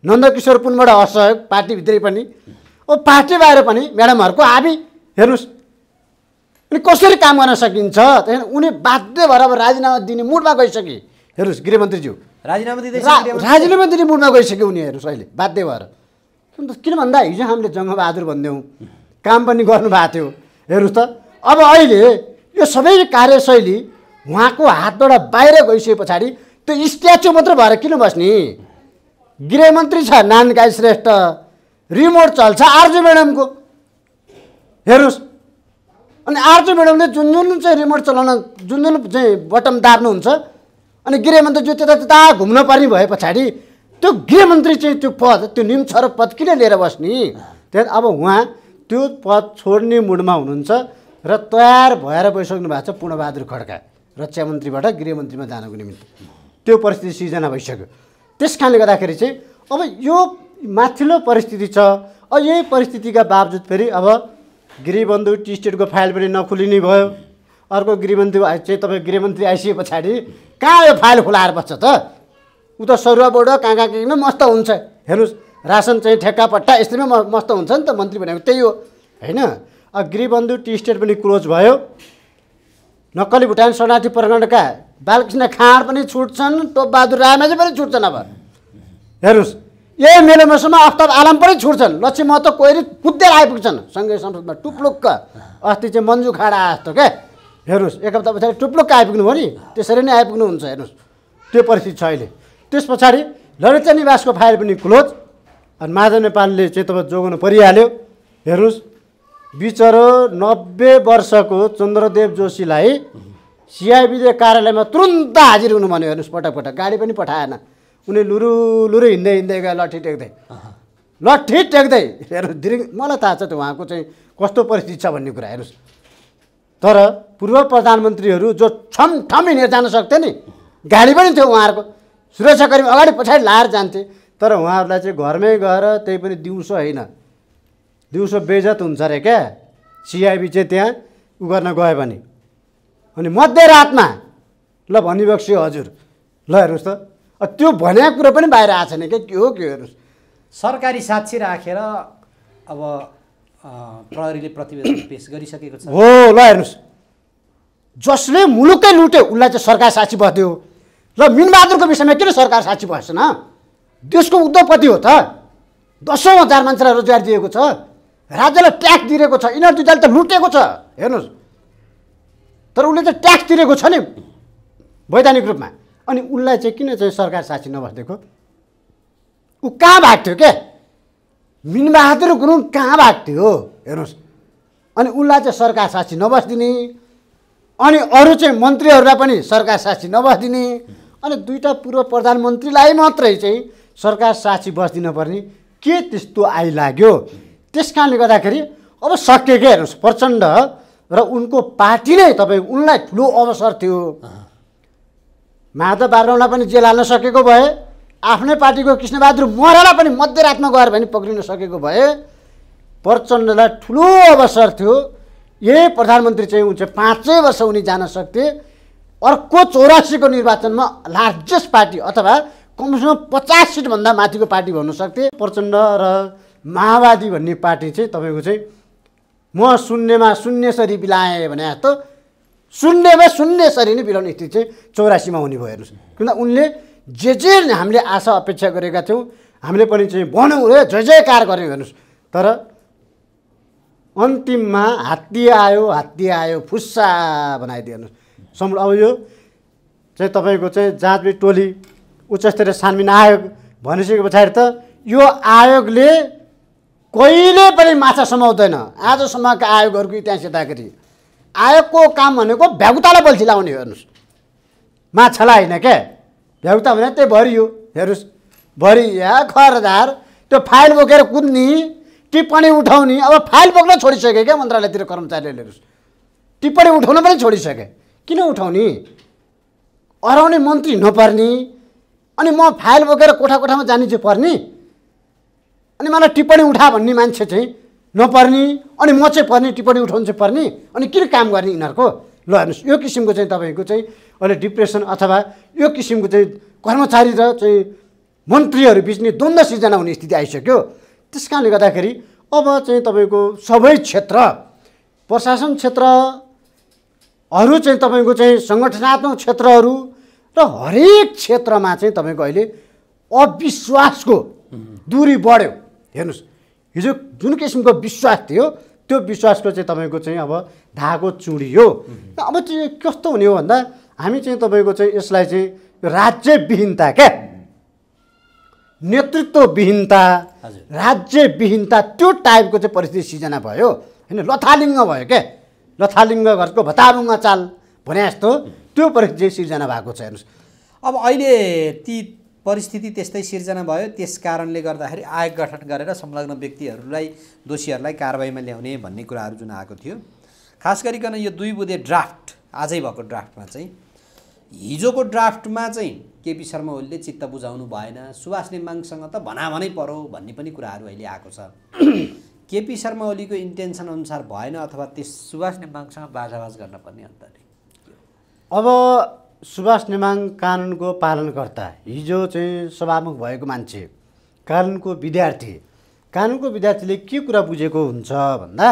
नन्दकिशोर पुनबाट असहयोग पार्टीभित्रै पनि ओ पार्टी बाहिर पनि म्याडमहरूको हाबी। हेर्नुहोस् अनि कसरी काम गर्न सकिन्छ। त्यही उनी बाध्य भएर अब राजीनामा दिने मुडमा गइसके हेर्नुस् गृहमन्त्रीज्यू राजीनामा दिँदै राजीनामा दिने मुडमा गइसक्यो उनीहरु अहिले बाध्य भएर। किन भन्दा हिजो हामीले जङ्गबहादुर भन्दैौं, काम पनि गर्नु भएको थियो। हेर्नुस् त अब अहिले यो सबै कार्यशैली उहाँको हातबाट बाहिर गइसके पछाडि त्यो स्ट्याच्यु मात्र भएर किन बस्ने? गृहमन्त्री छ नानकाई श्रेष्ठ, रिमोट चल्छ आरजे म्याडमको। हेर्नुस् अनि आरजे म्याडमले जुन जुन चाहिँ रिमोट चलाउन जुन जुन चाहिँ बटम दाब्नुहुन्छ अनि गृहमन्त्री जो त्यता त्यता घुम्न पर्ने भए पछाडि त्यो गृहमन्त्री चाहिँ त्यो पद त्यो निम्छर पद किन लिएर बस्ने? त्यहाँ अब उहाँ त्यो पद छोड्ने मुडमा हुनुहुन्छ र तयार भएर बसिसक्नु भएको छ पूर्णबहादुर खड्का रक्षा मन्त्रीबाट गृहमन्त्रीमा जानको निमित्त। त्यो परिस्थिति सिर्जना भइसक्यो। त्यस कारणले गर्दाखेरि चाहिँ अब यो माथिल्लो परिस्थिति छ। अब यही परिस्थितिका बावजुद फेरि अब गृहबन्धु टी स्टेटको फाइल पनि नखुलिने भयो। अर्को गृहमन्त्री चाहिँ तपाईँ गृहमन्त्री आइसके पछाडि कहाँ यो फाइल खुलाएर बस्छ त? ऊ त सरुवाबाट कहाँ कहाँ के मस्त हुन्छ। हेर्नुहोस् रासन चाहिँ ठेक्का पट्टा यस्तैमा म मस्त हुन्छ नि त। मन्त्री भनेको त्यही हो होइन। अब गृहबन्धु टी स्टेट पनि क्लोज भयो। नक्कली भुटान शरणार्थी प्रकरणका बालकृष्ण खाँड पनि छुट्छन्, टोपबहादुर रायमाझी पनि छुट्छन्। अब हेर्नुहोस् यही मेलो मौसममा आफ्ताब आलम पनि छुट्छन्, लक्ष्मी महतो कोइरी कुद्दै आइपुग्छन् सँगै संसदमा टुप्लुक्क। अस्ति चाहिँ मन्जु खाँडा जस्तो क्या हेर्नुहोस् एक हप्ता पछाडि टुप्लुक्क आइपुग्नु हो नि, त्यसरी नै आइपुग्नुहुन्छ। हेर्नुहोस् त्यो परिस्थिति छ अहिले। त्यस पछाडि ललिता निवासको फाइल पनि क्लोज। अनि माधव नेपालले चाहिँ तपाईँ जोगाउनु परिहाल्यो। हेर्नुहोस् बिचरो नब्बे वर्षको चन्द्रदेव जोशीलाई सिआइबीले कार्यालयमा तुरुन्त हाजिर हुनु भन्यो। हेर्नुहोस् पटक पटक गाडी पनि पठाएन। उनी लुरु लुरु हिँड्दै हिँड्दै गए लट्ठी टेक्दै लट्ठी टेक्दै। हेर्नुहोस् दिर्घ मलाई थाहा छ त्यो उहाँको चाहिँ कस्तो परिस्थिति छ भन्ने कुरा। हेर्नुहोस् तर पूर्व प्रधानमन्त्रीहरू जो छमठम हिँडेर जान सक्थे नि, गाडी पनि थियो उहाँहरूको, सुरक्षाकर्मी अगाडि पछाडि लाएर जान्थे। तर उहाँहरूलाई चाहिँ घरमै गएर त्यही पनि दिउँसो होइन दिउँसो बेजत हुन्छ अरे क्या सिआइबी चाहिँ त्यहाँ उ गर्न गयो भने। अनि मध्यरातमा ल भनिबक्स्यो हजुर। ल हेर्नुहोस् त त्यो भनेको कुरो पनि बाहिर आएको छैन क्या, के हो के? हेर्नुहोस् सरकारी साक्षी राखेर अब प्रहरीले प्रतिवेदन पेश गरिसकेको छ हो। ल हेर्नुहोस् जसले मुलुकै लुट्यो उसलाई चाहिँ सरकार साक्षी बस्दियो। ल मिनबहादुरको विषयमा किन सरकार साक्षी बस्छ न? देशको उद्योगपति हो त, दसौँ हजार मान्छेलाई रोजगार दिएको छ, राज्यलाई ट्याक्स तिरेको छ, यिनीहरू दुईजना त लुटेको छ। हेर्नुहोस् तर उसले त ट्याक्स तिरेको छ नि वैधानिक रूपमा, अनि उसलाई चाहिँ किन चाहिँ सरकार साक्षी नबस्दिएको? ऊ कहाँ भाग्थ्यो के? मिनबहादुर गुरुङ कहाँ भाग्थ्यो? हेर्नुहोस् अनि उसलाई चाहिँ सरकार साक्षी नबस्दिने, अनि अरू चाहिँ मन्त्रीहरूलाई पनि सरकार साक्षी नबस्दिने, अनि दुईवटा पूर्व प्रधानमन्त्रीलाई मात्रै चाहिँ सरकार साक्षी बस्दिन पर्ने के त्यस्तो आइलाग्यो। त्यस कारणले गर्दाखेरि अब सकिएकै हेर्नुहोस् प्रचण्ड र उनको पार्टी नै तपाईँ उनलाई ठुलो अवसर थियो। माधव बाबराउलाई पनि जेल हाल्न सकेको भए, आफ्नै पार्टीको कृष्णबहादुर महरालाई पनि मध्यरातमा गएर भने पक्रिन सकेको भए प्रचण्डलाई ठुलो अवसर थियो। यही प्रधानमन्त्री चाहिँ उनी चाहिँ पाँचै वर्ष उनी जान सक्थे। अर्को चौरासीको निर्वाचनमा लार्जेस्ट पार्टी अथवा कमसेकम पचास सिटभन्दा माथिको पार्टी भन्न सक्थे। प्रचण्ड र माओवादी भन्ने पार्टी चाहिँ तपाईँको चाहिँ म शून्यमा शून्यसरी बिलाएँ भने जस्तो शून्यमा शून्यसरी नै बिलाउने स्थिति चाहिँ चौरासीमा हुने भयो। हेर्नुहोस् किनभने उनले जे जे हामीले आशा अपेक्षा गरेका थियौँ हामीले पनि चाहिँ भनौँ रे जय जयकार गऱ्यौँ। हेर्नुहोस् तर अन्तिममा हात्ती आयो हात्ती आयो फुस्सा बनाइदियो। हेर्नुहोस् सम्म अब यो चाहिँ तपाईँको चाहिँ जाँचबिच टोली उच्चस्तरीय छानबिन आयोग भनिसके पछाडि त यो आयोगले कहिले पनि माछा समाउँदैन। आजसम्मका आयोगहरूको इतिहास हेर्दाखेरि आयोगको काम भनेको भ्यागुतालाई बल्छी लाउने। हेर्नुहोस् माछालाई होइन क्या, भ्यागुता भने त्यही भरियो। हेर्नुहोस् भरिया खरदार त्यो फाइल बोकेर कुद्ने, टिप्पणी उठाउने। अब फाइल बोक्न छोडिसके क्या मन्त्रालयतिर कर्मचारीले। हेर्नुहोस् टिप्पणी उठाउन पनि छोडिसके। किन उठाउने? अराउने मन्त्री नपर्ने, अनि म फाइल बोकेर कोठा कोठामा जाने चाहिँ पर्ने, अनि मलाई टिप्पणी उठा भन्ने मान्छे चाहिँ नपर्ने, अनि म चाहिँ पर्ने टिप्पणी उठाउनु चाहिँ पर्ने, अनि किन काम गर्ने यिनीहरूको? ल हेर्नुहोस् यो किसिमको चाहिँ तपाईँको चाहिँ अहिले डिप्रेसन अथवा यो किसिमको चाहिँ कर्मचारी र चाहिँ मन्त्रीहरू बिच नै द्वन्द्व सिर्जना हुने स्थिति आइसक्यो। त्यस कारणले गर्दाखेरि अब चाहिँ तपाईँको सबै क्षेत्र प्रशासन क्षेत्रहरू चाहिँ तपाईँको चाहिँ सङ्गठनात्मक क्षेत्रहरू र हरेक क्षेत्रमा चाहिँ तपाईको अहिले अविश्वासको दूरी बढ्यो। हेर्नुस् हिजो जुन किसिमको विश्वास थियो त्यो विश्वासको चाहिँ तपाईको चाहिँ अब धागो चुडियो। अब चाहिँ कस्तो हुने हो भन्दा हामी चाहिँ तपाईको चाहिँ यसलाई चाहिँ राज्य विहीनता के नेतृत्व विहीनता राज्य विहीनता त्यो टाइपको चाहिँ परिस्थिति सिर्जना भयो हैन, लथालिङ्ग भयो के, लथालिङ्ग घरको भतारुङ्ग चाल भने जस्तो त्यो परिस्थिति सिर्जना भएको छ। हेर्नुस् अब अहिले ती परिस्थिति त्यस्तै सिर्जना भयो, त्यस कारणले गर्दाखेरि आयोग गठन गरेर संलग्न व्यक्तिहरूलाई दोषीहरूलाई कारबाहीमा ल्याउने भन्ने कुराहरू जुन आएको थियो, खास गरिकन यो दुई बुँदे ड्राफ्ट आजै भएको ड्राफ्टमा चाहिँ हिजोको ड्राफ्टमा चाहिँ केपी शर्मा ओलीले चित्त बुझाउनु भएन, सुभाष नेमाङसँग त भनाभनै परो भन्ने पनि कुराहरू अहिले आएको छ। केपी शर्मा ओलीको इन्टेन्सन अनुसार भएन अथवा त्यस सुभाष नेमाङसँग बाजाबाज गर्न पर्ने अन्तले अब सुभाष नेमाङ कानुनको पालनकर्ता हिजो चाहिँ सभामुख भएको मान्छे, कानुनको विद्यार्थी, कानुनको विद्यार्थीले के कुरा बुझेको हुन्छ भन्दा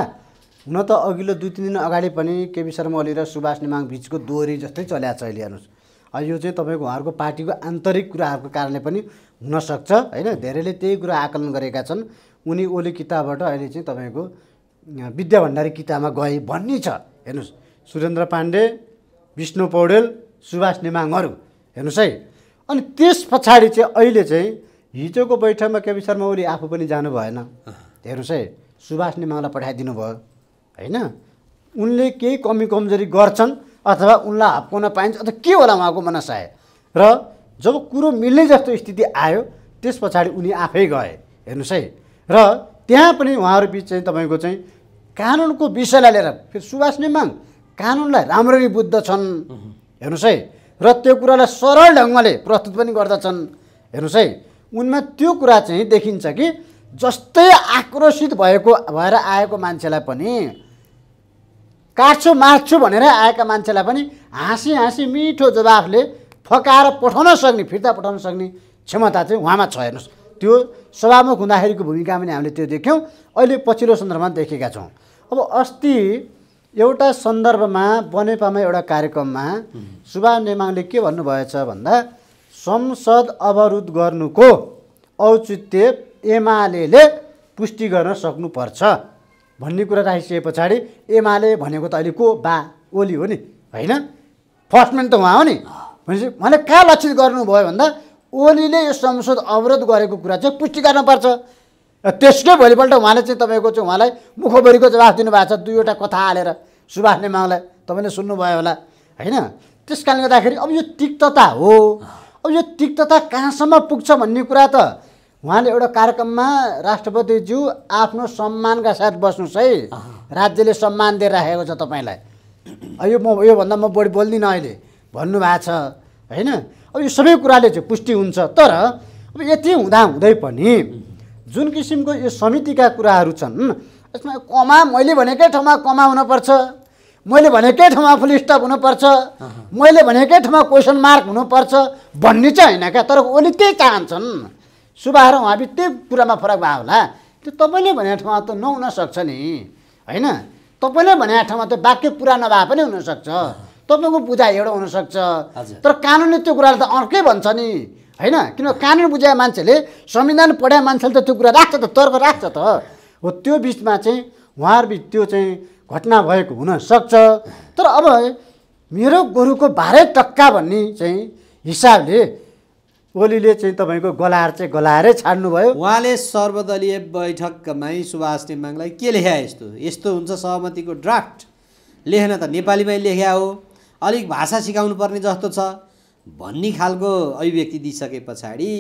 हुन त अघिल्लो दुई तिन दिन अगाडि पनि केपी शर्मा ओली र सुभाष नेमाङ बिचको दोहोरी जस्तै चल्या छ अहिले। हेर्नुहोस् अब यो चाहिँ तपाईँको उहाँहरूको पार्टीको आन्तरिक कुराहरूको कारणले पनि हुनसक्छ होइन, धेरैले त्यही कुरा आकलन गरेका छन्। उनी ओली किताबबाट अहिले चाहिँ तपाईँको विद्या भण्डारी किताबमा गए भन्ने छ। हेर्नुहोस् सुरेन्द्र पाण्डे, विष्णु पौडेल, सुभाष नेमाङहरू हेर्नुहोस् है। अनि त्यस पछाडि चाहिँ अहिले चाहिँ हिजोको बैठकमा केपी शर्मा ओली आफू पनि जानु भएन, हेर्नुहोस् है सुभाष नेमाङलाई पठाइदिनु भयो होइन। उनले केही कमी कमजोरी गर्छन् अथवा उनलाई हप्काउन पाइन्छ अथवा के होला उहाँको मनसाय, र जब कुरो मिल्ने जस्तो स्थिति आयो त्यस पछाडि उनी आफै गए। हेर्नुहोस् है र त्यहाँ पनि उहाँहरू बिच चाहिँ तपाईँको चाहिँ कानुनको विषयलाई लिएर फेरि सुभाष नेमाङ कानुनलाई राम्ररी बुझ्दछन् हेर्नुहोस् है, र त्यो कुरालाई सरल ढङ्गले प्रस्तुत पनि गर्दछन्। हेर्नुहोस् है उनमा त्यो कुरा चाहिँ देखिन्छ कि जस्तै आक्रोशित भएको भएर आएको मान्छेलाई पनि काट्छु मार्छु भनेर आएका मान्छेलाई पनि हाँसी हाँसी मिठो जवाफले फकाएर पठाउन सक्ने, फिर्ता पठाउन सक्ने क्षमता चाहिँ उहाँमा छ। हेर्नुहोस् त्यो सभामुख हुँदाखेरिको भूमिका पनि हामीले त्यो देख्यौँ, अहिले पछिल्लो सन्दर्भमा देखेका छौँ। अब अस्ति एउटा सन्दर्भमा बनेपामा एउटा कार्यक्रममा सुभाष नेमाङले के भन्नुभएछ भन्दा संसद अवरुद्ध गर्नुको औचित्य एमालेले पुष्टि गर्न सक्नुपर्छ भन्ने कुरा राखिसके पछाडि एमाले भनेको त अहिले को बा ओली हो नि होइन, फर्स्टमेन त उहाँ हो नि। भनेपछि उहाँले कहाँ लक्षित गर्नुभयो भन्दा ओलीले यो संसद अवरोध गरेको कुरा चाहिँ पुष्टि गर्नुपर्छ। त्यसकै भोलिपल्ट उहाँले चाहिँ तपाईँको चाहिँ उहाँलाई मुखबरीको जवाफ दिनुभएको छ दुईवटा कथा हालेर सुभाष नेमाङलाई, तपाईँले सुन्नुभयो होला होइन। त्यस कारणले गर्दाखेरि अब यो तिक्तता हो, अब यो तिक्तता कहाँसम्म पुग्छ भन्ने कुरा त उहाँले एउटा कार्यक्रममा राष्ट्रपतिज्यू आफ्नो सम्मानका साथ बस्नुहोस् है, राज्यले सम्मान दिएर राखेको छ तपाईँलाई, यो म योभन्दा म बढी बोल्दिनँ अहिले भन्नुभएको छ होइन। अब यो सबै कुराले चाहिँ पुष्टि हुन्छ। तर अब यति हुँदा हुँदै पनि जुन किसिमको यो समितिका कुराहरू छन् यसमा कमा मैले भनेकै ठाउँमा कमा हुनुपर्छ, मैले भनेकै ठाउँमा फुल स्टप हुनुपर्छ, मैले भनेकै ठाउँमा क्वेसन मार्क हुनुपर्छ भन्ने चाहिँ होइन क्या। तर ओली त्यही चाहन्छन्, सुभाष र उहाँबि त्यही कुरामा फरक भयो होला। त्यो तपाईँले भनेको ठाउँमा त नहुनसक्छ नि होइन, तपाईँले भनेको ठाउँमा त वाक्य पुरा नभए पनि हुनसक्छ, तपाईँको बुझाइ एउटा हुनसक्छ। तर कानुनले त्यो कुरालाई त अर्कै भन्छ नि हैन, किन कानुन बुझाए मान्छेले संविधान पढाए मान्छेले त त्यो कुरा राख्छ त, तर्क राख्छ त। हो त्यो बिचमा चाहिँ उहाँहरूबिच त्यो चाहिँ घटना भएको हुनसक्छ। तर अब मेरो गोरुको भारै टक्का भन्ने चाहिँ हिसाबले ओलीले चाहिँ तपाईँको गलाएर चाहिँ गलाएरै छाड्नुभयो। उहाँले सर्वदलीय बैठकमै सुभाष नेमाङलाई के लेख्या यस्तो यस्तो हुन्छ, सहमतिको ड्राफ्ट लेख्न त नेपालीमै लेख्या हो, अलिक भाषा सिकाउनु पर्ने जस्तो छ भन्ने खालको अभिव्यक्ति दिइसके पछाडि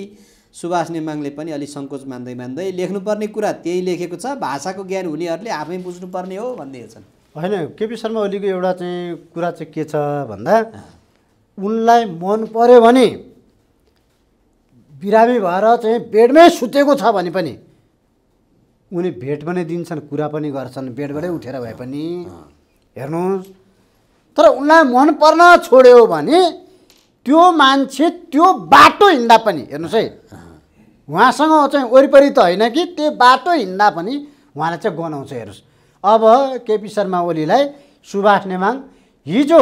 सुभाष नेमाङले पनि अलिक सङ्कोच मान्दै मान्दै लेख्नुपर्ने कुरा त्यही लेखेको छ, भाषाको ज्ञान हुनेहरूले आफै बुझ्नुपर्ने हो भन्दै छन् होइन। केपी शर्मा ओलीको एउटा चाहिँ कुरा चाहिँ के छ भन्दा उनलाई मन पर्यो भने बिरामी भएर चाहिँ बेडमै सुतेको छ भने पनि उनी भेट पनि दिन्छन्, कुरा पनि गर्छन् बेडबाटै उठेर भए पनि हेर्नुहोस्। तर उनलाई मन पर्न छोड्यो भने त्यो मान्छे त्यो बाटो हिँड्दा पनि हेर्नुहोस् है उहाँसँग चाहिँ वरिपरि त होइन कि त्यो बाटो हिँड्दा पनि उहाँलाई चाहिँ गनाउँछ। हेर्नुहोस् अब केपी शर्मा ओलीलाई सुभाष नेमाङ हिजो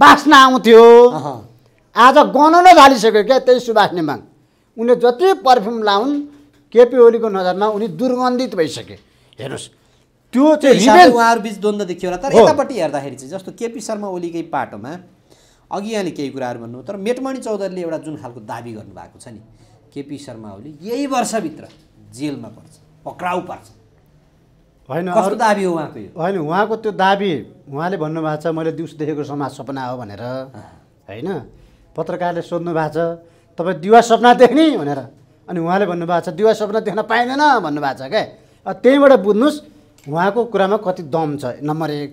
बास्ना आउँथ्यो, आज गनाउन थालिसक्यो क्या त्यही सुभाष नेमाङ उनले जति पर्फ्युम लाउन् केपी ओलीको नजरमा उनी दुर्गन्धित भइसके। हेर्नुस् त्यो चाहिँ उहाँहरु बीच द्वन्द देखियो होला। तर यतापट्टि हेर्दाखेरि चाहिँ जस्तो केपी शर्मा ओलीकै पाटोमा अघि यहाँले केही कुराहरु भन्नु, तर मेटमणि चौधरीले एउटा जुन खालको दाबी गर्नु भएको छ नि केपी शर्मा ओली यही वर्षभित्र जेलमा पर्छ पक्राउ पर्छ, होइन कस्तो दाबी हो उहाँको? यो होइन उहाँको त्यो दाबी उहाँले भन्नु भएको छ मैले दिउँसो देखेको समाज सपना हो भनेर, हैन पत्रकारले सोध्नु भएको छ तपाईँ दिवा सपना देख्ने भनेर, अनि उहाँले भन्नुभएको छ दिवा सपना देख्न पाइँदैन भन्नुभएको छ क्या। त्यहीबाट बुझ्नुहोस् उहाँको कुरामा कति दम छ। नम्बर एक।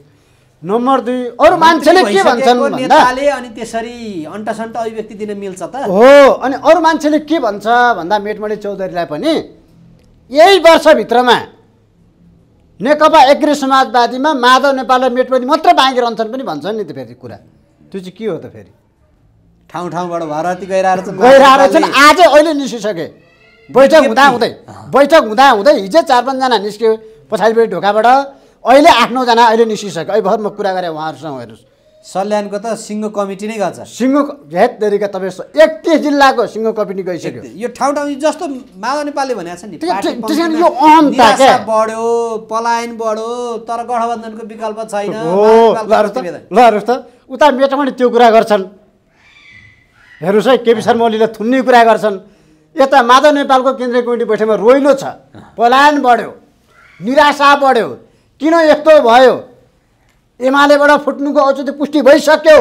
नम्बर दुई, अरू मान्छेले के भन्छन् भन्दाले अनि त्यसरी अन्तसन्त अभिव्यक्ति दिन मिल्छ त हो। अनि अरू मान्छेले के भन्छ भन्दा मेटमणि चौधरीलाई पनि यही वर्षभित्रमा नेकपा एग्री समाजवादीमा माधव नेपाल र मेटमणि मात्र बाँकी रहन्छन् पनि भन्छन् नि। त फेरि कुरा त्यो चाहिँ के हो त? फेरि ठाउँ ठाउँबाट भारती गइरहेको छ गइरहेको छन्। आज अहिले निस्किसके बैठक हुँदा हुँदै बैठक हुँदा हुँदै हिजो चार पाँचजना निस्क्यो पछाडिपट्टि ढोकाबाट, अहिले आठ नौजना अहिले निस्किसक्यो। अहिले भर म कुरा गरेँ उहाँहरूसँग। हेर्नुहोस् सल्यानको त सिङ्गो कमिटी नै गएको छ, सिङ्गो हेत तरिका तपाईँ एकतिस जिल्लाको सिङ्गो कमिटी गइसक्यो। यो ठाउँ ठाउँ जस्तो माधव नेपालले भनेको छ नि यो अहमता बढ्यो पलायन बढ्यो तर गठबन्धनको विकल्प छैन। ल हेर्नुहोस् त उता मेटमणि त्यो कुरा गर्छन्, हेर्नुहोस् है केपी शर्मा ओलीले थुन्ने कुरा गर्छन्। यता माधव नेपालको केन्द्रीय कमिटी बैठकमा रोइलो छ, पलायन बढ्यो निराशा बढ्यो किन यस्तो भयो, एमालेबाट फुट्नुको औचित्य पुष्टि भइसक्यो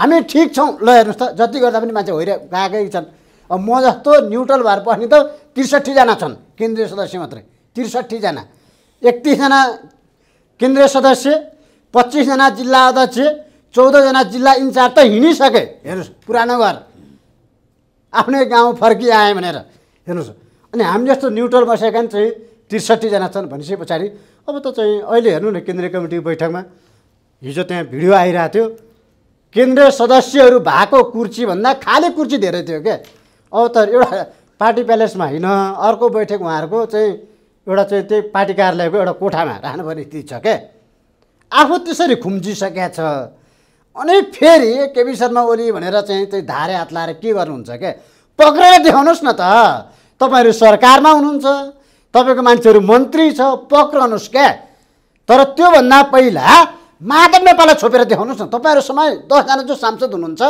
हामी ठिक छौँ। ल हेर्नुहोस् त जति गर्दा पनि मान्छे होइन गएकै छन्। अब म जस्तो न्युट्रल भएर बस्ने त त्रिसठीजना छन् केन्द्रीय सदस्य मात्रै, त्रिसठीजना एकतिसजना केन्द्रीय सदस्य, पच्चिसजना जिल्ला अध्यक्ष, चौधजना जिल्ला इन्चार्ज त हिँडिसके। हेर्नुहोस् पुरानो घर आफ्नै गाउँ फर्किआएँ भनेर। हेर्नुहोस् अनि हामी जस्तो न्युट्रल बसेका नि चाहिँ त्रिसठीजना छन् भनेपछि पछाडि अब त चाहिँ अहिले हेर्नु न केन्द्रीय कमिटी बैठकमा हिजो त्यहाँ भिडियो आइरहेको थियो केन्द्रीय सदस्यहरू भएको कुर्चीभन्दा खाली कुर्ची धेरै थियो क्या। अब त एउटा पार्टी प्यालेसमा होइन अर्को बैठक उहाँहरूको चाहिँ एउटा चाहिँ त्यही पार्टी कार्यालयको एउटा कोठामा राख्नुपर्ने स्थिति छ क्या। आफू त्यसरी खुम्चिसकेका छ। अनि फेरि केपी शर्मा ओली भनेर चाहिँ त्यो धारे हात लाएर के गर्नुहुन्छ क्या? पक्रेर देखाउनुहोस् न त। तपाईँहरू सरकारमा हुनुहुन्छ, तपाईँको मान्छेहरू मन्त्री छ, पक्रनुहोस् क्या। तर त्योभन्दा पहिला माधव नेपाललाई छोपेर देखाउनुहोस् न। तपाईँहरू समय दसजना जो सांसद हुनुहुन्छ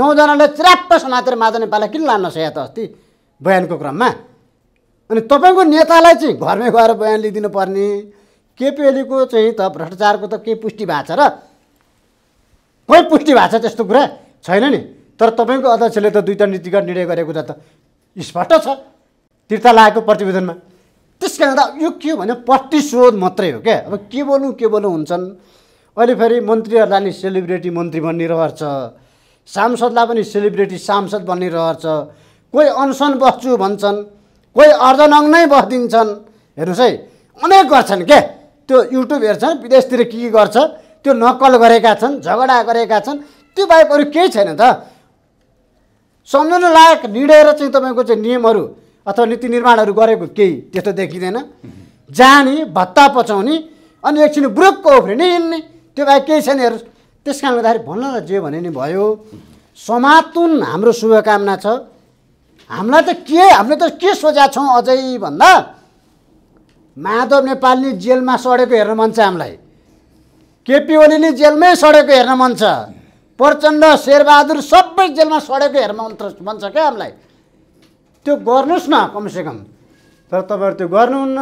नौजनालाई चिराप्प समातेर माधव नेपाललाई किन लान्न सके त अस्ति बयानको क्रममा? अनि तपाईँको नेतालाई चाहिँ घरमै गएर बयान लिइदिनु पर्ने। केपी ओलीको चाहिँ त भ्रष्टाचारको त के पुष्टि भएको छ र? कोही पुष्टि भएको छ त्यस्तो कुरा छैन नि। तर तपाईँको अध्यक्षले त दुईवटा नीतिगत निर्णय गरेको त स्पष्ट छ तिर्ता लागेको प्रतिवेदनमा। त्यस कारण त यो के भने प्रतिशोध मात्रै हो क्या। अब के बोल्नु के बोल्नु हुन्छन्। अहिले फेरि मन्त्रीहरूलाई नि सेलिब्रेटी मन्त्री बन्ने रहर छ, सांसदलाई पनि सेलिब्रेटी सांसद बन्ने रहर छ। कोही अनसन बस्छु भन्छन्, कोही अर्धनङ नै बस्दिन्छन्। हेर्नुहोस् है अनेक गर्छन् क्या। त्यो युट्युब हेर्छन्, विदेशतिर के के गर्छ त्यो नक्कल गरेका छन्, झगडा गरेका छन्। त्यो बाहेक अरू केही छैन त। सम्झनु लायक निर्णय र चाहिँ तपाईँको चाहिँ नियमहरू अथवा नीति निर्माणहरू गरेको केही त्यस्तो देखिँदैन। जाने भत्ता पचाउने अनि एकछिन ब्रुकको उफ्रिने हिँड्ने त्यो बाहेक केही छैन। हेर्नुहोस् त्यस कारण गर्दाखेरि भन्न र जे भने नि भयो। समातुन हाम्रो शुभकामना छ। हामीलाई त के हामीले त के सोचेका छौँ अझै भन्दा माधव नेपालले जेलमा सडेको हेर्न मन छ हामीलाई, केपी ओलीले जेलमै सडेको हेर्न मन छ, प्रचण्ड शेरबहादुर सबै जेलमा सडेको हेर्न मन छ क्या हामीलाई। त्यो गर्नुहोस् न कमसेकम। तर तपाईँहरू त्यो गर्नुहुन्न,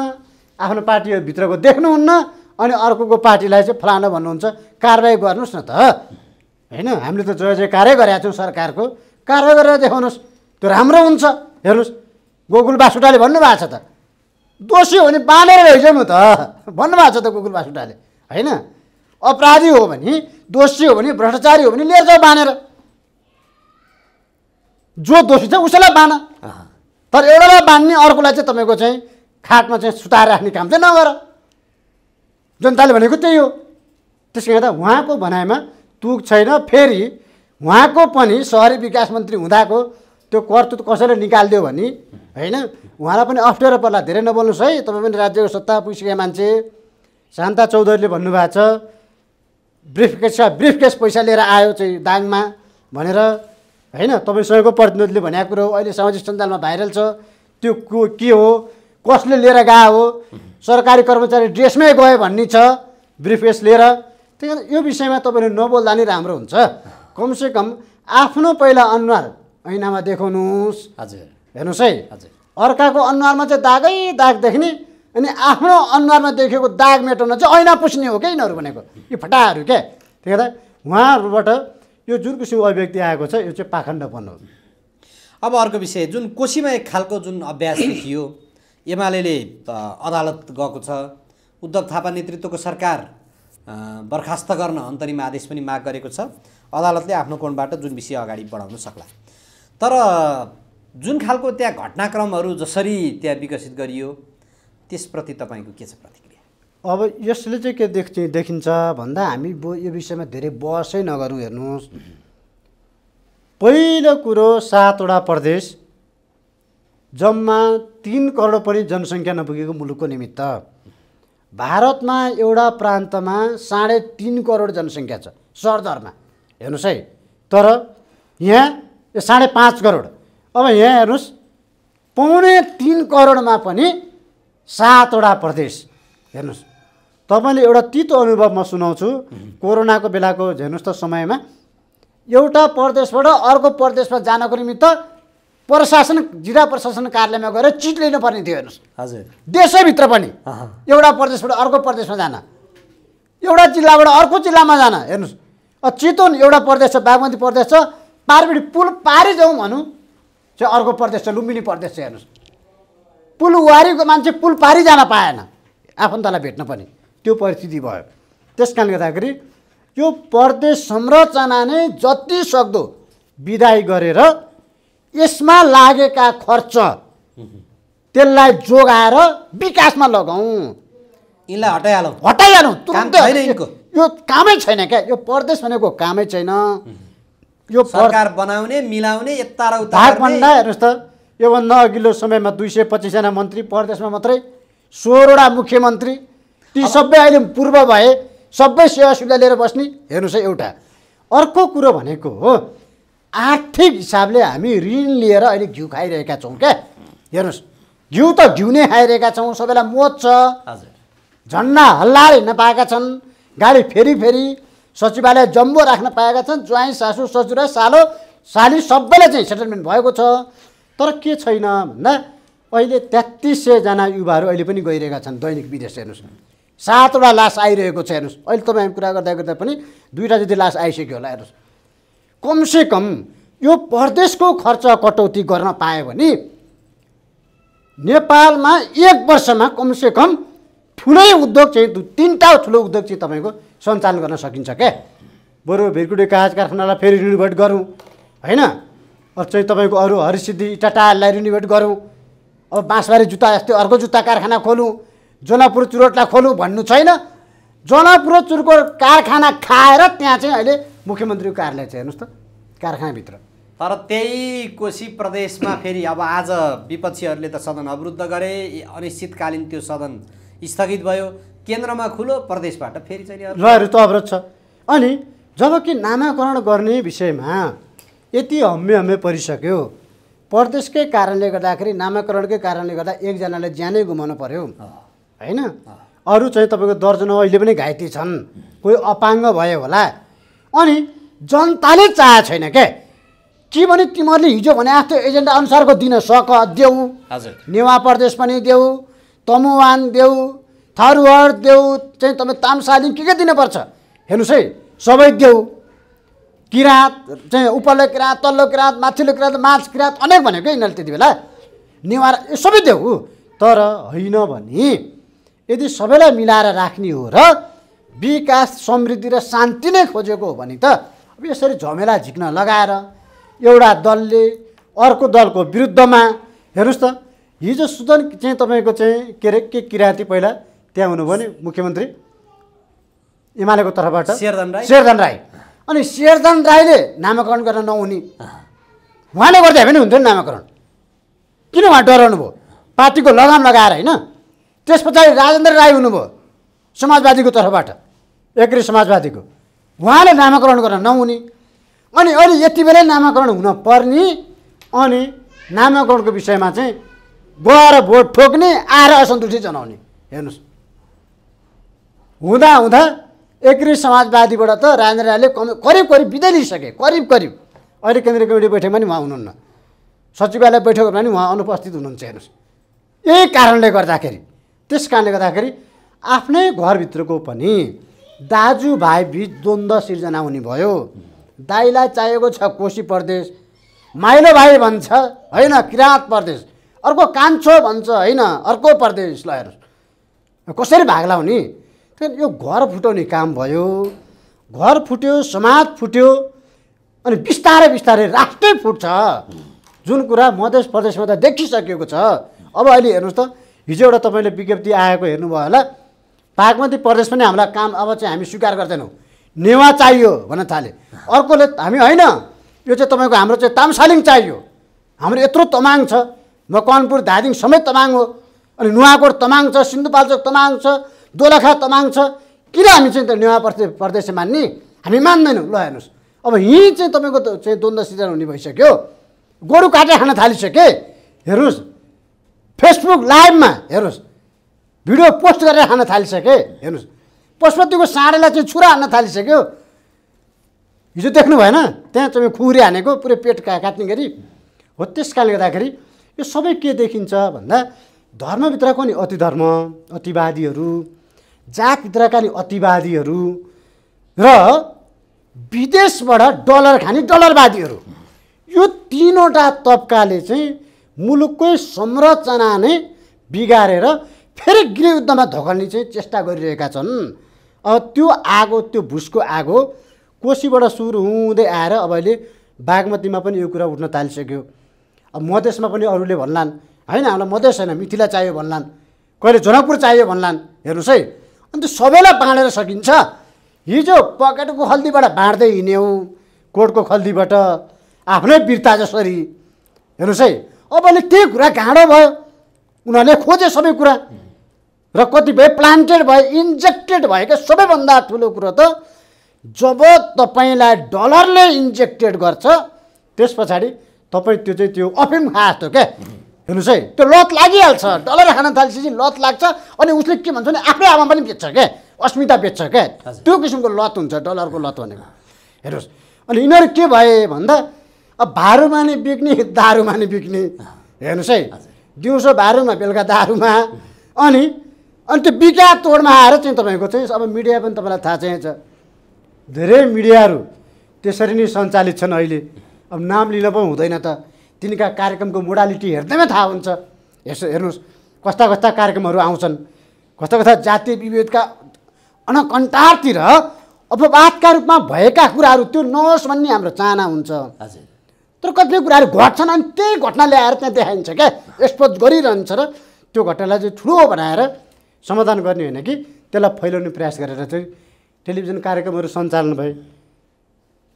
आफ्नो पार्टीभित्रको देख्नुहुन्न अनि अर्को पार्टीलाई चाहिँ फलानु भन्नुहुन्छ। कारवाही गर्नुहोस् न त, होइन? हामीले त जय जयकारै गरेका छौँ सरकारको, कारवाही गरेर देखाउनुहोस् त्यो राम्रो हुन्छ। हेर्नुहोस् गोकुल बासुटाले भन्नुभएको छ त दोषी हो भने बाँधेर लैजाउँ त भन्नुभएको छ त गोकुल बासुटाले, होइन? अपराधी हो भने दोषी हो भने भ्रष्टाचारी हो भने लिएर जाऊ बाँधेर, जो दोषी छ उसैलाई बाँध। तर एउटालाई बाँध्ने अर्कोलाई चाहिँ तपाईँको चाहिँ खाटमा चाहिँ सुताएर राख्ने काम चाहिँ नगर। जनताले भनेको त्यही हो। त्यस कारण त उहाँको भनाइमा तुक छैन। फेरि उहाँको पनि सहरी विकास मन्त्री हुँदाको त्यो करतुत कसैले निकालिदियो भने, होइन उहाँलाई पनि अप्ठ्यारो पर्ला। धेरै नबोल्नुहोस् है, तपाईँ पनि राज्यको सत्ता पुगिसकेका मान्छे। शान्ता चौधरीले भन्नुभएको छ ब्रिफकेस ब्रिफकेस पैसा लिएर आयो चाहिँ दाङमा भनेर। हैन तपाईसँगको प्रतिनिधिले भनेको कुरा अहिले सामाजिक सञ्जालमा भाइरल छ त्यो के हो कसले लिएर गए हो सरकारी कर्मचारी ड्रेसमै गए भन्ने छ ब्रिफकेस लिएर त्यही यो विषयमा तपाईले नबोल्दा नि राम्रो हुन्छ कमसेकम आफ्नो पहिला अनुहार ऐनामा देखाउनुस् हजुर हेर्नुस् है हजुर अर्काको अनुहारमा चाहिँ दागै दाग देख्ने अनि आफ्नो अनुहारमा देखेको दाग मेटाउन चाहिँ ऐना पुस्ने हो के यिनीहरु भनेको यो फटाहरू के त्यही त उहाँहरुबाट यो जुन किसिमको अभिव्यक्ति आएको छ यो चाहिँ पाखण्डपन हो। अब अर्को विषय जुन कोशीमा एक खालको जुन अभ्यास देखियो एमालेले अदालत गएको छ उद्धव थापा नेतृत्वको सरकार बर्खास्त गर्न अन्तरिम आदेश पनि माग गरेको छ अदालतले आफ्नो कोणबाट जुन विषय अगाडि बढाउन सक्ला तर जुन खालको त्यहाँ घटनाक्रमहरू जसरी त्यहाँ विकसित गरियो त्यसप्रति तपाईको के छ प्रतिक्रिया? अब यसले चाहिँ के देख्छ देखिन्छ भन्दा हामी यो विषयमा धेरै बहसै नगरौँ। हेर्नुस् पहिलो कुरो सातवटा प्रदेश जम्मा तीन करोड पनि जनसङ्ख्या नपुगेको मुलुकको निमित्त भारतमा एउटा प्रान्तमा साढे तीन करोड जनसङ्ख्या छ सरदरमा हेर्नुस् है तर यहाँ साढे पाँच करोड अब यहाँ हेर्नुस् पौने तीन करोडमा पनि सातवटा प्रदेश हेर्नुस् तपाईले एउटा तीतो अनुभव म सुनाउँछु। कोरोनाको बेलाको हेर्नुस् त समयमा एउटा प्रदेशबाट अर्को प्रदेशमा जानको निमित्त प्रशासन जिल्ला प्रशासन कार्यालयमा गएर चिट लिनुपर्ने थियो। हेर्नुस् हजुर देशैभित्र पनि एउटा प्रदेशबाट अर्को प्रदेशमा जान एउटा जिल्लाबाट अर्को जिल्लामा जान हेर्नुस् चितवन एउटा प्रदेश छ बागमती प्रदेश छ पारबिडी पुल पारि जाउँ भनौँ चाहिँ अर्को प्रदेश छ लुम्बिनी प्रदेश छ हेर्नुहोस् पुल वारीको मान्छे पुल पारि जान पाएन आफन्तलाई भेट्न पनि त्यो परिस्थिति भयो। त्यस कारणले गर्दाखेरि यो प्रदेश संरचना नै जति सक्दो विदाई गरेर यसमा लागेका खर्च त्यसलाई जोगाएर विकासमा लगाउँ यसलाई हटाइहालौँ हटाइहालौँ तुरुन्तै यो कामै छैन क्या यो प्रदेश भनेको कामै छैन यो सरकार बनाउने मिलाउने यता र उता भन्दा हेर्नुहोस् त योभन्दा अघिल्लो समयमा दुई सय पच्चिसजना मन्त्री प्रदेशमा मात्रै सोह्रवटा मुख्यमन्त्री ती सबै अहिले पूर्व भए सबै सेवा सुविधा लिएर बस्ने हेर्नुहोस् एउटा अर्को कुरो भनेको हो आर्थिक हिसाबले हामी ऋण लिएर अहिले घिउ खाइरहेका छौँ क्या हेर्नुहोस् घिउ त घिउ नै खाइरहेका छौँ सबैलाई मोज छ हजुर झन्डा हल्लाएर हिँड्न पाएका छन् गाडी फेरि फेरि सचिवालय जम्बो राख्न पाएका छन् ज्वाइँ सासू ससुरा सालो साली सबैलाई चाहिँ सेटलमेन्ट भएको छ तर के छैन भन्दा अहिले तेत्तिस सयजना युवाहरू अहिले पनि गइरहेका छन् दैनिक विदेश हेर्नुहोस् सातवटा लास आइरहेको छ हेर्नुहोस् अहिले तपाईँ कुरा गर्दा गर्दा पनि दुईवटा जति लास आइसक्यो होला हेर्नुहोस् कमसेकम यो प्रदेशको खर्च कटौती गर्न पायो भने नेपालमा एक वर्षमा कमसेकम ठुलै उद्योग चाहिँ तीनटा ठुलो उद्योग चाहिँ तपाईको सञ्चालन गर्न सकिन्छ के बरु भिरकुटे कागज कारखानालाई फेरि रिनोभेट गरौँ हैन अब चाहिँ तपाईको अरु हरिसिद्धि टाटालाई रिनोभेट गरौँ अब बाँसबारी जुत्ता जस्तै अर्को जुत्ता कारखाना खोलौँ जनापुर चुरोटलाई खोलौँ भन्नु छैन जनापुर चुरको कारखाना खाएर त्यहाँ चाहिँ अहिले मुख्यमन्त्रीको कार्यालय छ हेर्नुस् त कारखानाभित्र। तर त्यही कोशी प्रदेशमा फेरि अब आज विपक्षीहरूले त सदन अवरुद्ध गरे अनिश्चितकालीन त्यो सदन स्थगित भयो केन्द्रमा खुलो प्रदेशबाट फेरि चाहिँ लहरु त अवरोध छ अनि जबकि नामाकरण गर्ने विषयमा यति हम्मे हम्मे परिसक्यो प्रदेशकै कारणले गर्दाखेरि नामाकरणकै कारणले गर्दा एकजनाले ज्यानै गुमाउनु पर्यो हैन अरू चाहिँ तपाईको दर्जनौ अहिले पनि घाइते छन् कोही अपाङ्ग भयो होला अनि जनताले चाहे छैन के के भने तिमीहरूले हिजो भने जस्तो एजेन्डा अनुसारको दिन सक देऊ हजुर नेवा प्रदेश पनि देऊ तमुवान देऊ थारूहर देऊ चाहिँ तपाईँ तामसाली के के दिनुपर्छ हेर्नुहोस् है सबै देऊ किराँत चाहिँ उपल्लो किराँत तल्लो किराँत माथिल्लो किराँत माछ किराँत अनेक भनेको यिनीहरूले त्यति बेला नेवार यो सबै देऊ तर होइन भने यदि सबैलाई मिलाएर राख्ने हो र विकास समृद्धि र शान्ति नै खोजेको हो भने त अब यसरी झमेला झिक्न लगाएर एउटा दलले अर्को दलको विरुद्धमा हेर्नुहोस् त हिजो सुदन चाहिँ तपाईको चाहिँ के अरे के किराँती पहिला त्यहाँ हुनुभयो नि मुख्यमन्त्री एमालेको तर्फबाट शेरदान राई शेरदान राई अनि शेरदान राईले नामाकरण गर्न नहुने उहाँले गर्दा पनि हुन्थ्यो नि नामाकरण किन उहाँ डराउनु भयो पार्टीको लगाम लगाएर होइन त्यस पछाडि राजेन्द्र राई हुनुभयो समाजवादीको तर्फबाट एक्री समाजवादीको उहाँले नामाकरण गर्न नहुने अनि अहिले यति बेलै नामाकरण हुन पर्ने अनि नामाकरणको विषयमा चाहिँ गएर भोट ठोक्ने आएर असन्तुष्टि जनाउने। हेर्नुस् हुँदा हुँदा एग्री समाजवादीबाट त राजेन्द्र रायले करिब करिब बिदा लिइसके, करिब करिब। अहिले केन्द्रीय कमिटी बैठकमा पनि उहाँ हुनुहुन्न, सचिवालय बैठकमा पनि उहाँ अनुपस्थित हुनुहुन्छ। हेर्नुस् यही कारणले गर्दाखेरि त्यस कारणले गर्दाखेरि आफ्नै घरभित्रको पनि दाजुभाइ बीच द्वन्द्व सिर्जना हुने भयो। दाइलाई चाहिएको छ कोशी प्रदेश, माइलो भाइ भन्छ हैन किराँत प्रदेश, अर्को कान्छो भन्छ हैन अर्को प्रदेश। ल हेर्नुस् कसरी भाग लाउने, त्यो घर फुटाउने काम भयो। घर फुट्यो, समाज फुट्यो, अनि बिस्तारै बिस्तारै राष्ट्रै फुट्छ, जुन कुरा मध्य प्रदेशमा त देखिसकेको छ। अब अहिले हेर्नुस् त, हिजो एउटा तपाईँले विज्ञप्ति आएको हेर्नुभयो होला, बागमती प्रदेश पनि हामीलाई काम अब चाहिँ हामी स्वीकार गर्दैनौँ, नेवा चाहियो भन्न थाले। अर्कोले हामी होइन यो चाहिँ तपाईँको हाम्रो चाहिँ तामसालिङ चाहियो, हाम्रो यत्रो तमाङ छ, मकवानपुर धादिङ समेत तमाङ हो, अनि नुवाकोट तमाङ छ, सिन्धुपाल्चोक तमाङ छ, दोलखा तमाङ छ, किन हामी चाहिँ नेवा प्रदेश प्रदेश मान्ने, हामी मान्दैनौँ। ल हेर्नुहोस् अब यहीँ चाहिँ तपाईँको चाहिँ द्वन्द्व सिर्जना हुने भइसक्यो, गोरु काटेर खान थालिसके। हेर्नुहोस् फेसबुक लाइभमा हेर्नुहोस् भिडियो पोस्ट गरेर खान थालिसके। हेर्नुहोस् पशुपतिको साँडेलाई चाहिँ छुरा हान्न थालिसक्यो। हिजो देख्नु भएन त्यहाँ चाहिँ खुकुरी हानेको पुरै पेट का काट्ने गरी हो। त्यस कारणले गर्दाखेरि यो सबै के देखिन्छ भन्दा धर्मभित्रको नि अतिधर्म, अतिवादीहरू, जातभित्रका नि अतिवादीहरू र विदेशबाट डलर खाने डलरवादीहरू, यो तीनवटा तबकाले चाहिँ मुलुककै संरचना नै बिगारेर फेरि गृहयुद्धमा धकेल्ने चाहिँ चेष्टा गरिरहेका छन्। अब त्यो आगो, त्यो भुसको आगो कोशीबाट सुरु हुँदै आएर अब अहिले बागमतीमा पनि यो कुरा उठ्न थालिसक्यो। अब मधेसमा पनि अरूले भन्लान् होइन हामीलाई मधेस होइन मिथिला चाहियो भन्लान्, कहिले जनकपुर चाहियो भन्लान्। हेर्नुहोस् है अन्त सबैलाई बाँडेर सकिन्छ। हिजो पकेटको खल्दीबाट बाँड्दै हिँड्यौँ, कोटको खल्दीबाट आफ्नै बिर्ता जसरी। हेर्नुहोस् है अब अहिले त्यही कुरा गाँडो भयो, उनीहरूले खोजे सबै कुरा र कतिपय प्लान्टेड भयो, इन्जेक्टेड भयो। क्या सबैभन्दा ठुलो कुरो त जब तपाईँलाई डलरले इन्जेक्टेड गर्छ त्यस पछाडि तपाईँ त्यो चाहिँ त्यो अफिम खाए जस्तो क्या। हेर्नुहोस् है त्यो लत लागिहाल्छ, डलर खान थालिसकेपछि लत लाग्छ, अनि उसले के भन्छ भने आफ्नै आमा पनि बेच्छ क्या, अस्मिता बेच्छ क्या, त्यो किसिमको लत हुन्छ डलरको लत भनेको। हेर्नुहोस् अनि यिनीहरू के भए भन्दा अब भारूमा नै बिक्ने, दारूमा नै बिक्ने। हेर्नुहोस् है दिउँसो भारूमा बेलुका दारूमा, अनि अनि त्यो बिका तोडमा आएर चाहिँ तपाईँको चाहिँ अब मिडिया पनि तपाईँलाई थाहा चाहिन्छ, धेरै मिडियाहरू त्यसरी नै सञ्चालित छन् अहिले। अब नाम लिन पनि हुँदैन त, तिनका कार्यक्रमको मोडालिटी हेर्दैमा थाहा हुन्छ। यसो हेर्नुहोस् कस्ता कस्ता कार्यक्रमहरू आउँछन्, कस्ता कस्ता जातीय विभेदका अनकन्टारतिर अपवादका रूपमा भएका कुराहरू त्यो नहोस् भन्ने हाम्रो चाहना हुन्छ। तर कतिपय कुराहरू घट्छन् अनि त्यही घटना ल्याएर त्यहाँ देखाइन्छ क्या, एक्सपोज गरिरहन्छ र त्यो घटनालाई चाहिँ ठुलो बनाएर समाधान गर्ने होइन कि त्यसलाई फैलाउने प्रयास गरेर चाहिँ टेलिभिजन कार्यक्रमहरू सञ्चालन भए।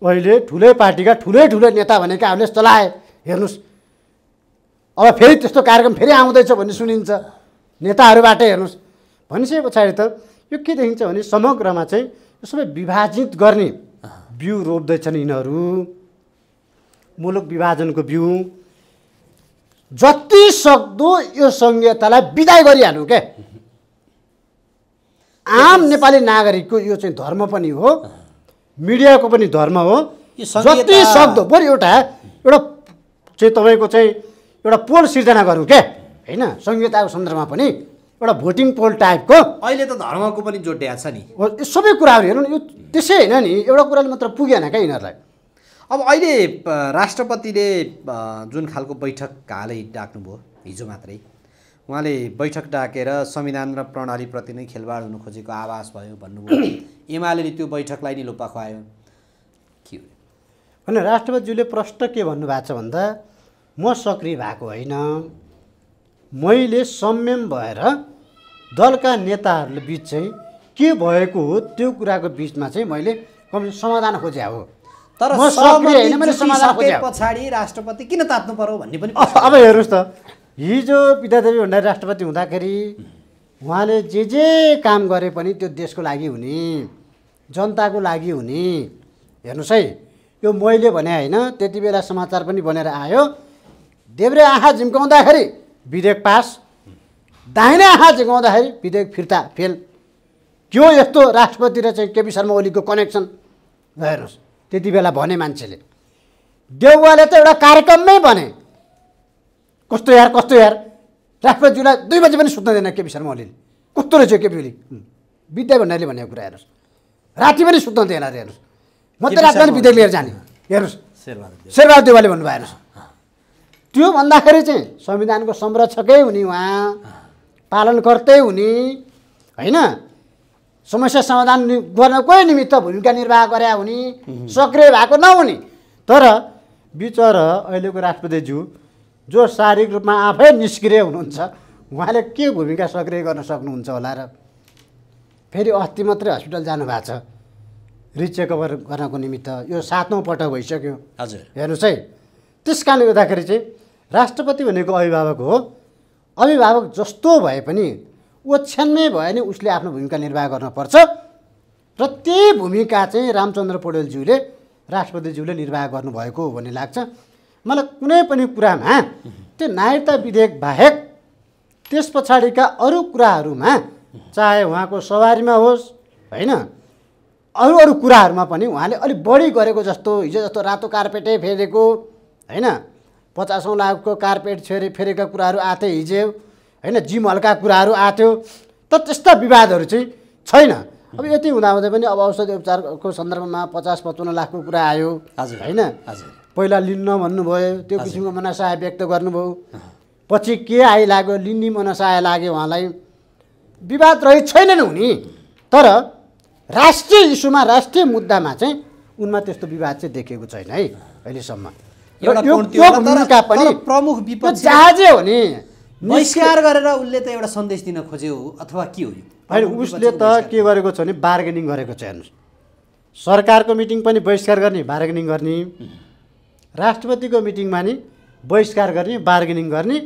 अहिले ठुलै पार्टीका ठुलै ठुलै नेता भनेका हामीले चलाए। हेर्नुहोस् अब फेरि त्यस्तो कार्यक्रम फेरि आउँदैछ भन्ने सुनिन्छ नेताहरूबाटै। हेर्नुहोस् भनिसके पछाडि त यो के देखिन्छ भने समग्रमा चाहिँ यो सबै विभाजित गर्ने बिउ रोप्दैछन् यिनीहरू, मुलुक विभाजनको बिउ। जति सक्दो यो संहितालाई विदाई गरिहाल्नु के, आम नेपाली नागरिकको यो चाहिँ धर्म पनि हो, मिडियाको पनि धर्म हो। जति सक्दो बरु एउटा एउटा चाहिँ तपाईँको चाहिँ एउटा पोल सिर्जना गरौँ के, होइन संहिताको सन्दर्भमा पनि एउटा भोटिङ पोल टाइपको। अहिले त धर्मको पनि जोडिया छ नि, सबै कुराहरू हेर्नु यो त्यसै होइन नि, एउटा कुराले मात्र पुगेन क्या यिनीहरूलाई। अब अहिले राष्ट्रपतिले जुन खालको बैठक हालै डाक्नुभयो हिजो मात्रै, उहाँले बैठक डाकेर संविधान र प्रणालीप्रति नै खेलवाड हुनु खोजेको आभास भयो भन्नुभयो। एमाले त्यो बैठकलाई नि लोपा खुवायो के हो भने राष्ट्रपतिज्यूले प्रष्ट के भन्नुभएको छ भन्दा म सक्रिय भएको होइन, मैले संयम भएर दलका नेताहरूले बिच चाहिँ के भएको हो त्यो कुराको बिचमा चाहिँ मैले कम समाधान खोजे हो। तर पछाडि राष्ट्रपति किन तात्नु पर्यो भन्ने पनि। अब हेर्नुहोस् त हिजो विद्यादेवी भण्डारी राष्ट्रपति हुँदाखेरि उहाँले जे जे काम गरे पनि त्यो देशको लागि हुने, जनताको लागि हुने। हेर्नुहोस् है यो मैले भने हैन, त्यति बेला समाचार पनि बनेर आयो। देब्रे आँखा झिम्काउँदाखेरि विधेयक पास, दाहिने आँखा झिम्काउँदाखेरि विधेयक फिर्ता फेल। क्यों यस्तो राष्ट्रपति र चाहिँ केपी शर्मा ओलीको कनेक्सन हेर्नुस्। त्यति बेला भने मान्छेले देउवाले त एउटा कार्यक्रममै भने कस्तो यार कस्तो यार, राष्ट्रपतिलाई दुई बजे पनि सुत्न दिएन केपी शर्मा ओलीले। कस्तो रहेछ केपी ओली, विद्या भण्डारीले भनेको कुरा हेर्नुस्। राति पनि सुत्न दिएन हेर्नुस्। म त रातभरि विधेयक लिएर जाने हेर्नुस्। शेरबहादुर देउवाले भन्नुभयो हेर्नुस्। त्यो भन्दाखेरि चाहिँ संविधानको संरक्षकै हुने, उहाँ पालनकर्तै हुने होइन, समस्या समाधान गर्नकै निमित्त भूमिका निर्वाह गरे हुने, सक्रिय भएको नहुने। तर बिचरा अहिलेको राष्ट्रपतिज्यू जो शारीरिक रूपमा आफै निष्क्रिय हुनुहुन्छ, उहाँले के भूमिका सक्रिय गर्न सक्नुहुन्छ होला र। फेरि अस्ति मात्रै हस्पिटल जानुभएको छ रिच रिकभर गर्नको निमित्त, यो सातौँ पटक भइसक्यो हजुर हेर्नुहोस् है। त्यस कारणले गर्दाखेरि चाहिँ राष्ट्रपति भनेको अभिभावक हो। अभिभावक जस्तो भए पनि ओछ्यानमै भए नि उसले आफ्नो भूमिका निर्वाह गर्नुपर्छ। प्रत्येक भूमिका चाहिँ रामचन्द्र पौडेलज्यूले राष्ट्रपतिज्यूले निर्वाह गर्नुभएको हो भन्ने लाग्छ मलाई। कुनै पनि कुरामा त्यो नागरिकता विधेयक बाहेक त्यस पछाडिका अरू कुराहरूमा, चाहे उहाँको सवारीमा होस् होइन, अरू अरू कुराहरूमा पनि उहाँले अलिक बढी गरेको जस्तो। हिजो जस्तो रातो कार्पेटै फेरेको हैन, पचासौँ लाखको कार्पेट फेरे फेरेका कुराहरू आथे हिजो हैन, जिम हलका कुराहरू आथ्यो। त त्यस्ता विवादहरू चाहिँ छैन। अब यति हुँदाहुँदै पनि अब औषधि उपचारको सन्दर्भमा पचास पचपन्न लाखको कुरा आयो होइन। पहिला लिन्न भन्नुभयो, त्यो किसिमको मनसाय व्यक्त गर्नुभयो। पछि के आइलाग्यो, लिन्ने मनसाय लाग्यो उहाँलाई, विवाद रहित छैनन् हुने। तर राष्ट्रिय इस्युमा, राष्ट्रिय मुद्दामा चाहिँ उनमा त्यस्तो विवाद चाहिँ देखेको छैन है अहिलेसम्म। प्रमुख विपक्ष जहाजे हो नि, बहिष्कार गरेर उसले त एउटा सन्देश दिन खोज्यो अथवा के हो यो? उसले त के गरेको छ भने बार्गेनिङ गरेको छ हेर्नुहोस्। सरकारको मिटिङ पनि बहिष्कार गर्ने, बार्गेनिङ गर्ने, राष्ट्रपतिको मिटिङमा नि बहिष्कार गर्ने, बार्गेनिङ गर्ने।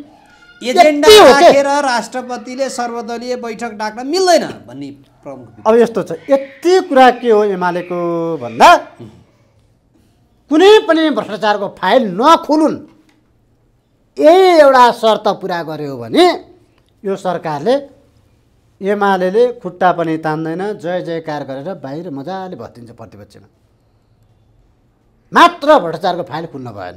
एजेन्डा राखेर राष्ट्रपतिले सर्वदलीय बैठक डाक्न मिल्दैन भन्ने प्रमुख। अब यस्तो छ, यति कुरा के हो एमालेको भन्दा कुनै पनि भ्रष्टाचारको फाइल नखोलुन्, यही एउटा शर्त पुरा गर्यो भने यो सरकारले एमाले खुट्टा पनि तान्दैन, जय जयकार गरेर बाहिर मजाले भत्किन्छ प्रतिपक्षमा। मात्र भ्रष्टाचारको फाइल खुल्न भएन।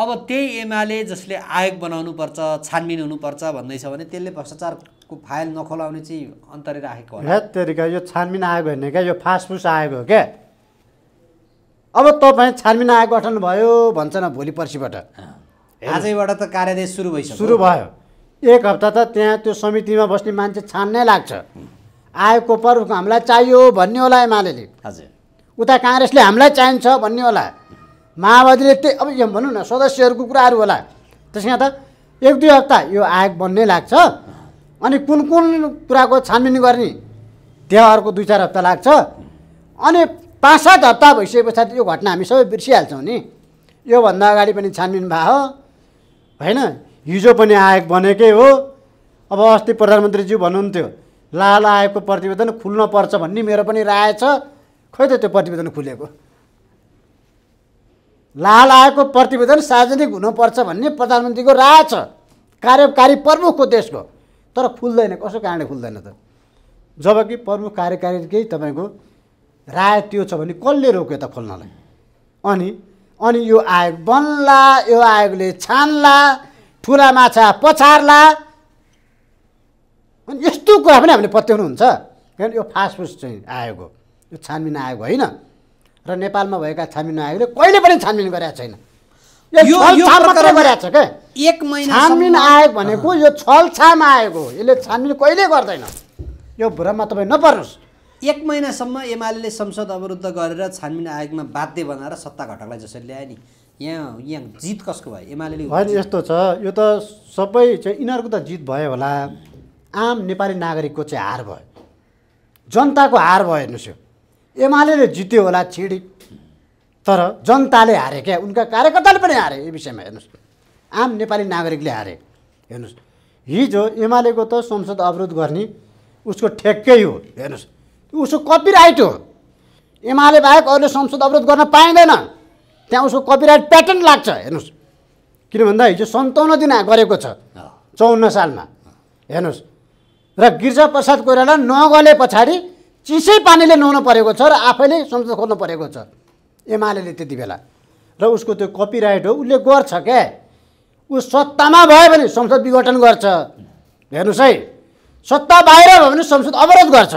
अब त्यही एमाले जसले आयोग बनाउनुपर्छ, छानबिन हुनुपर्छ भन्दैछ भने त्यसले भ्रष्टाचारको फाइल नखोलाउने चाहिँ अन्तर्य राखेको होला। तरिका यो छानबिन आयोग होइन क्या, यो फासफुस आयोग हो क्या। अब तपाईँ छानबिन आयोग गठन भयो भन्छ न, भोलि पर्सिबाट आजैबाट त कार्यदेश सुरु भइसक्यो। सुरु भयो, एक हप्ता त त्यहाँ त्यो समितिमा बस्ने मान्छे छान्नै लाग्छ। आयोगको प्रमुख हामीलाई चाहियो भन्ने होला एमाले, हजुर उता काङ्ग्रेसले हामीलाई चाहिन्छ भन्ने होला, माओवादीले त्यही। अब यो भनौँ न सदस्यहरूको कुराहरू होला। त्यसमा त एक दुई हप्ता यो आयोग बन्नै लाग्छ। अनि कुन कुन कुराको छानबिन गर्ने त्यहाँ अर्को दुई चार हप्ता लाग्छ। अनि पाँच सात हप्ता भइसके पछाडि यो घटना हामी सबै बिर्सिहाल्छौँ नि। योभन्दा अगाडि पनि छानबिन भयो होइन, हिजो पनि आयोग बनेकै हो। अब अस्ति प्रधानमन्त्रीज्यू भन्नुहुन्थ्यो लाल आयोगको प्रतिवेदन खुल्नुपर्छ भन्ने मेरो पनि राय छ। खै त त्यो प्रतिवेदन खुलेको, लाल आयोगको प्रतिवेदन सार्वजनिक हुनुपर्छ भन्ने प्रधानमन्त्रीको राय छ, कार्यकारी प्रमुखको देशको। तर खुल्दैन, कसो कारणले खुल्दैन त? जबकि प्रमुख कार्यकारीकै तपाईँको राय त्यो छ भने कसले रोक्यो त खोल्नलाई? अनि अनि यो आयोग बन्ला, यो आयोगले छान्ला, ठुला माछा पछार्ला, अनि यस्तो कुरा पनि हामीले पत्याउनु हुन्छ। किनभने यो फासफुस चाहिँ आयोग हो, यो छानबिन आयोग होइन। र नेपालमा भएका छानबिन आयोगले कहिले पनि छानबिन गरेका छैन। एक महिना छानबिन आयोग भनेको यो छलछाम आयोग हो, यसले छानबिन कहिले गर्दैन। यो भ्रममा तपाईँ नपर्नुहोस्। एक महिनासम्म एमाले संसद अवरुद्ध गरेर छानबिन आयोगमा बाध्य बनाएर सत्ता घटकलाई जसरी ल्यायो नि, यहाँ यहाँ जित कसको भयो एमाले? होइन यस्तो छ, यो त सबै चाहिँ यिनीहरूको त जित भयो होला, आम नेपाली नागरिकको चाहिँ हार भयो, जनताको हार भयो। हेर्नुहोस्, यो एमाले जित्यो होला छिडी, तर जनताले हारे क्या, उनका कार्यकर्ताले पनि हारे। यो विषयमा हेर्नुहोस्, आम नेपाली नागरिकले हारे। हेर्नुहोस् हिजो एमालेको त संसद अवरोध गर्ने उसको ठेक्कै हो। हेर्नुहोस् उसको कपिराइट हो, एमाले बाहेक अरूले संसद अवरोध गर्न पाइँदैन। त्यहाँ उसको कपिराइट प्याटर्न लाग्छ। हेर्नुस् किन भन्दा हिजो सन्ताउन्न दिन गरेको छ चौवन्न सालमा। हेर्नुस् र गिरिजा प्रसाद कोइराला नगले पछाडि चिसै पानीले नुहाउनु परेको छ र आफैले संसद खोल्नु परेको छ एमालेले त्यति बेला। र उसको त्यो कपिराइट हो, उसले गर्छ के। ऊ सत्तामा भयो भने संसद विघटन गर्छ। हेर्नुस् है, सत्ता बाहिर भयो भने संसद अवरोध गर्छ।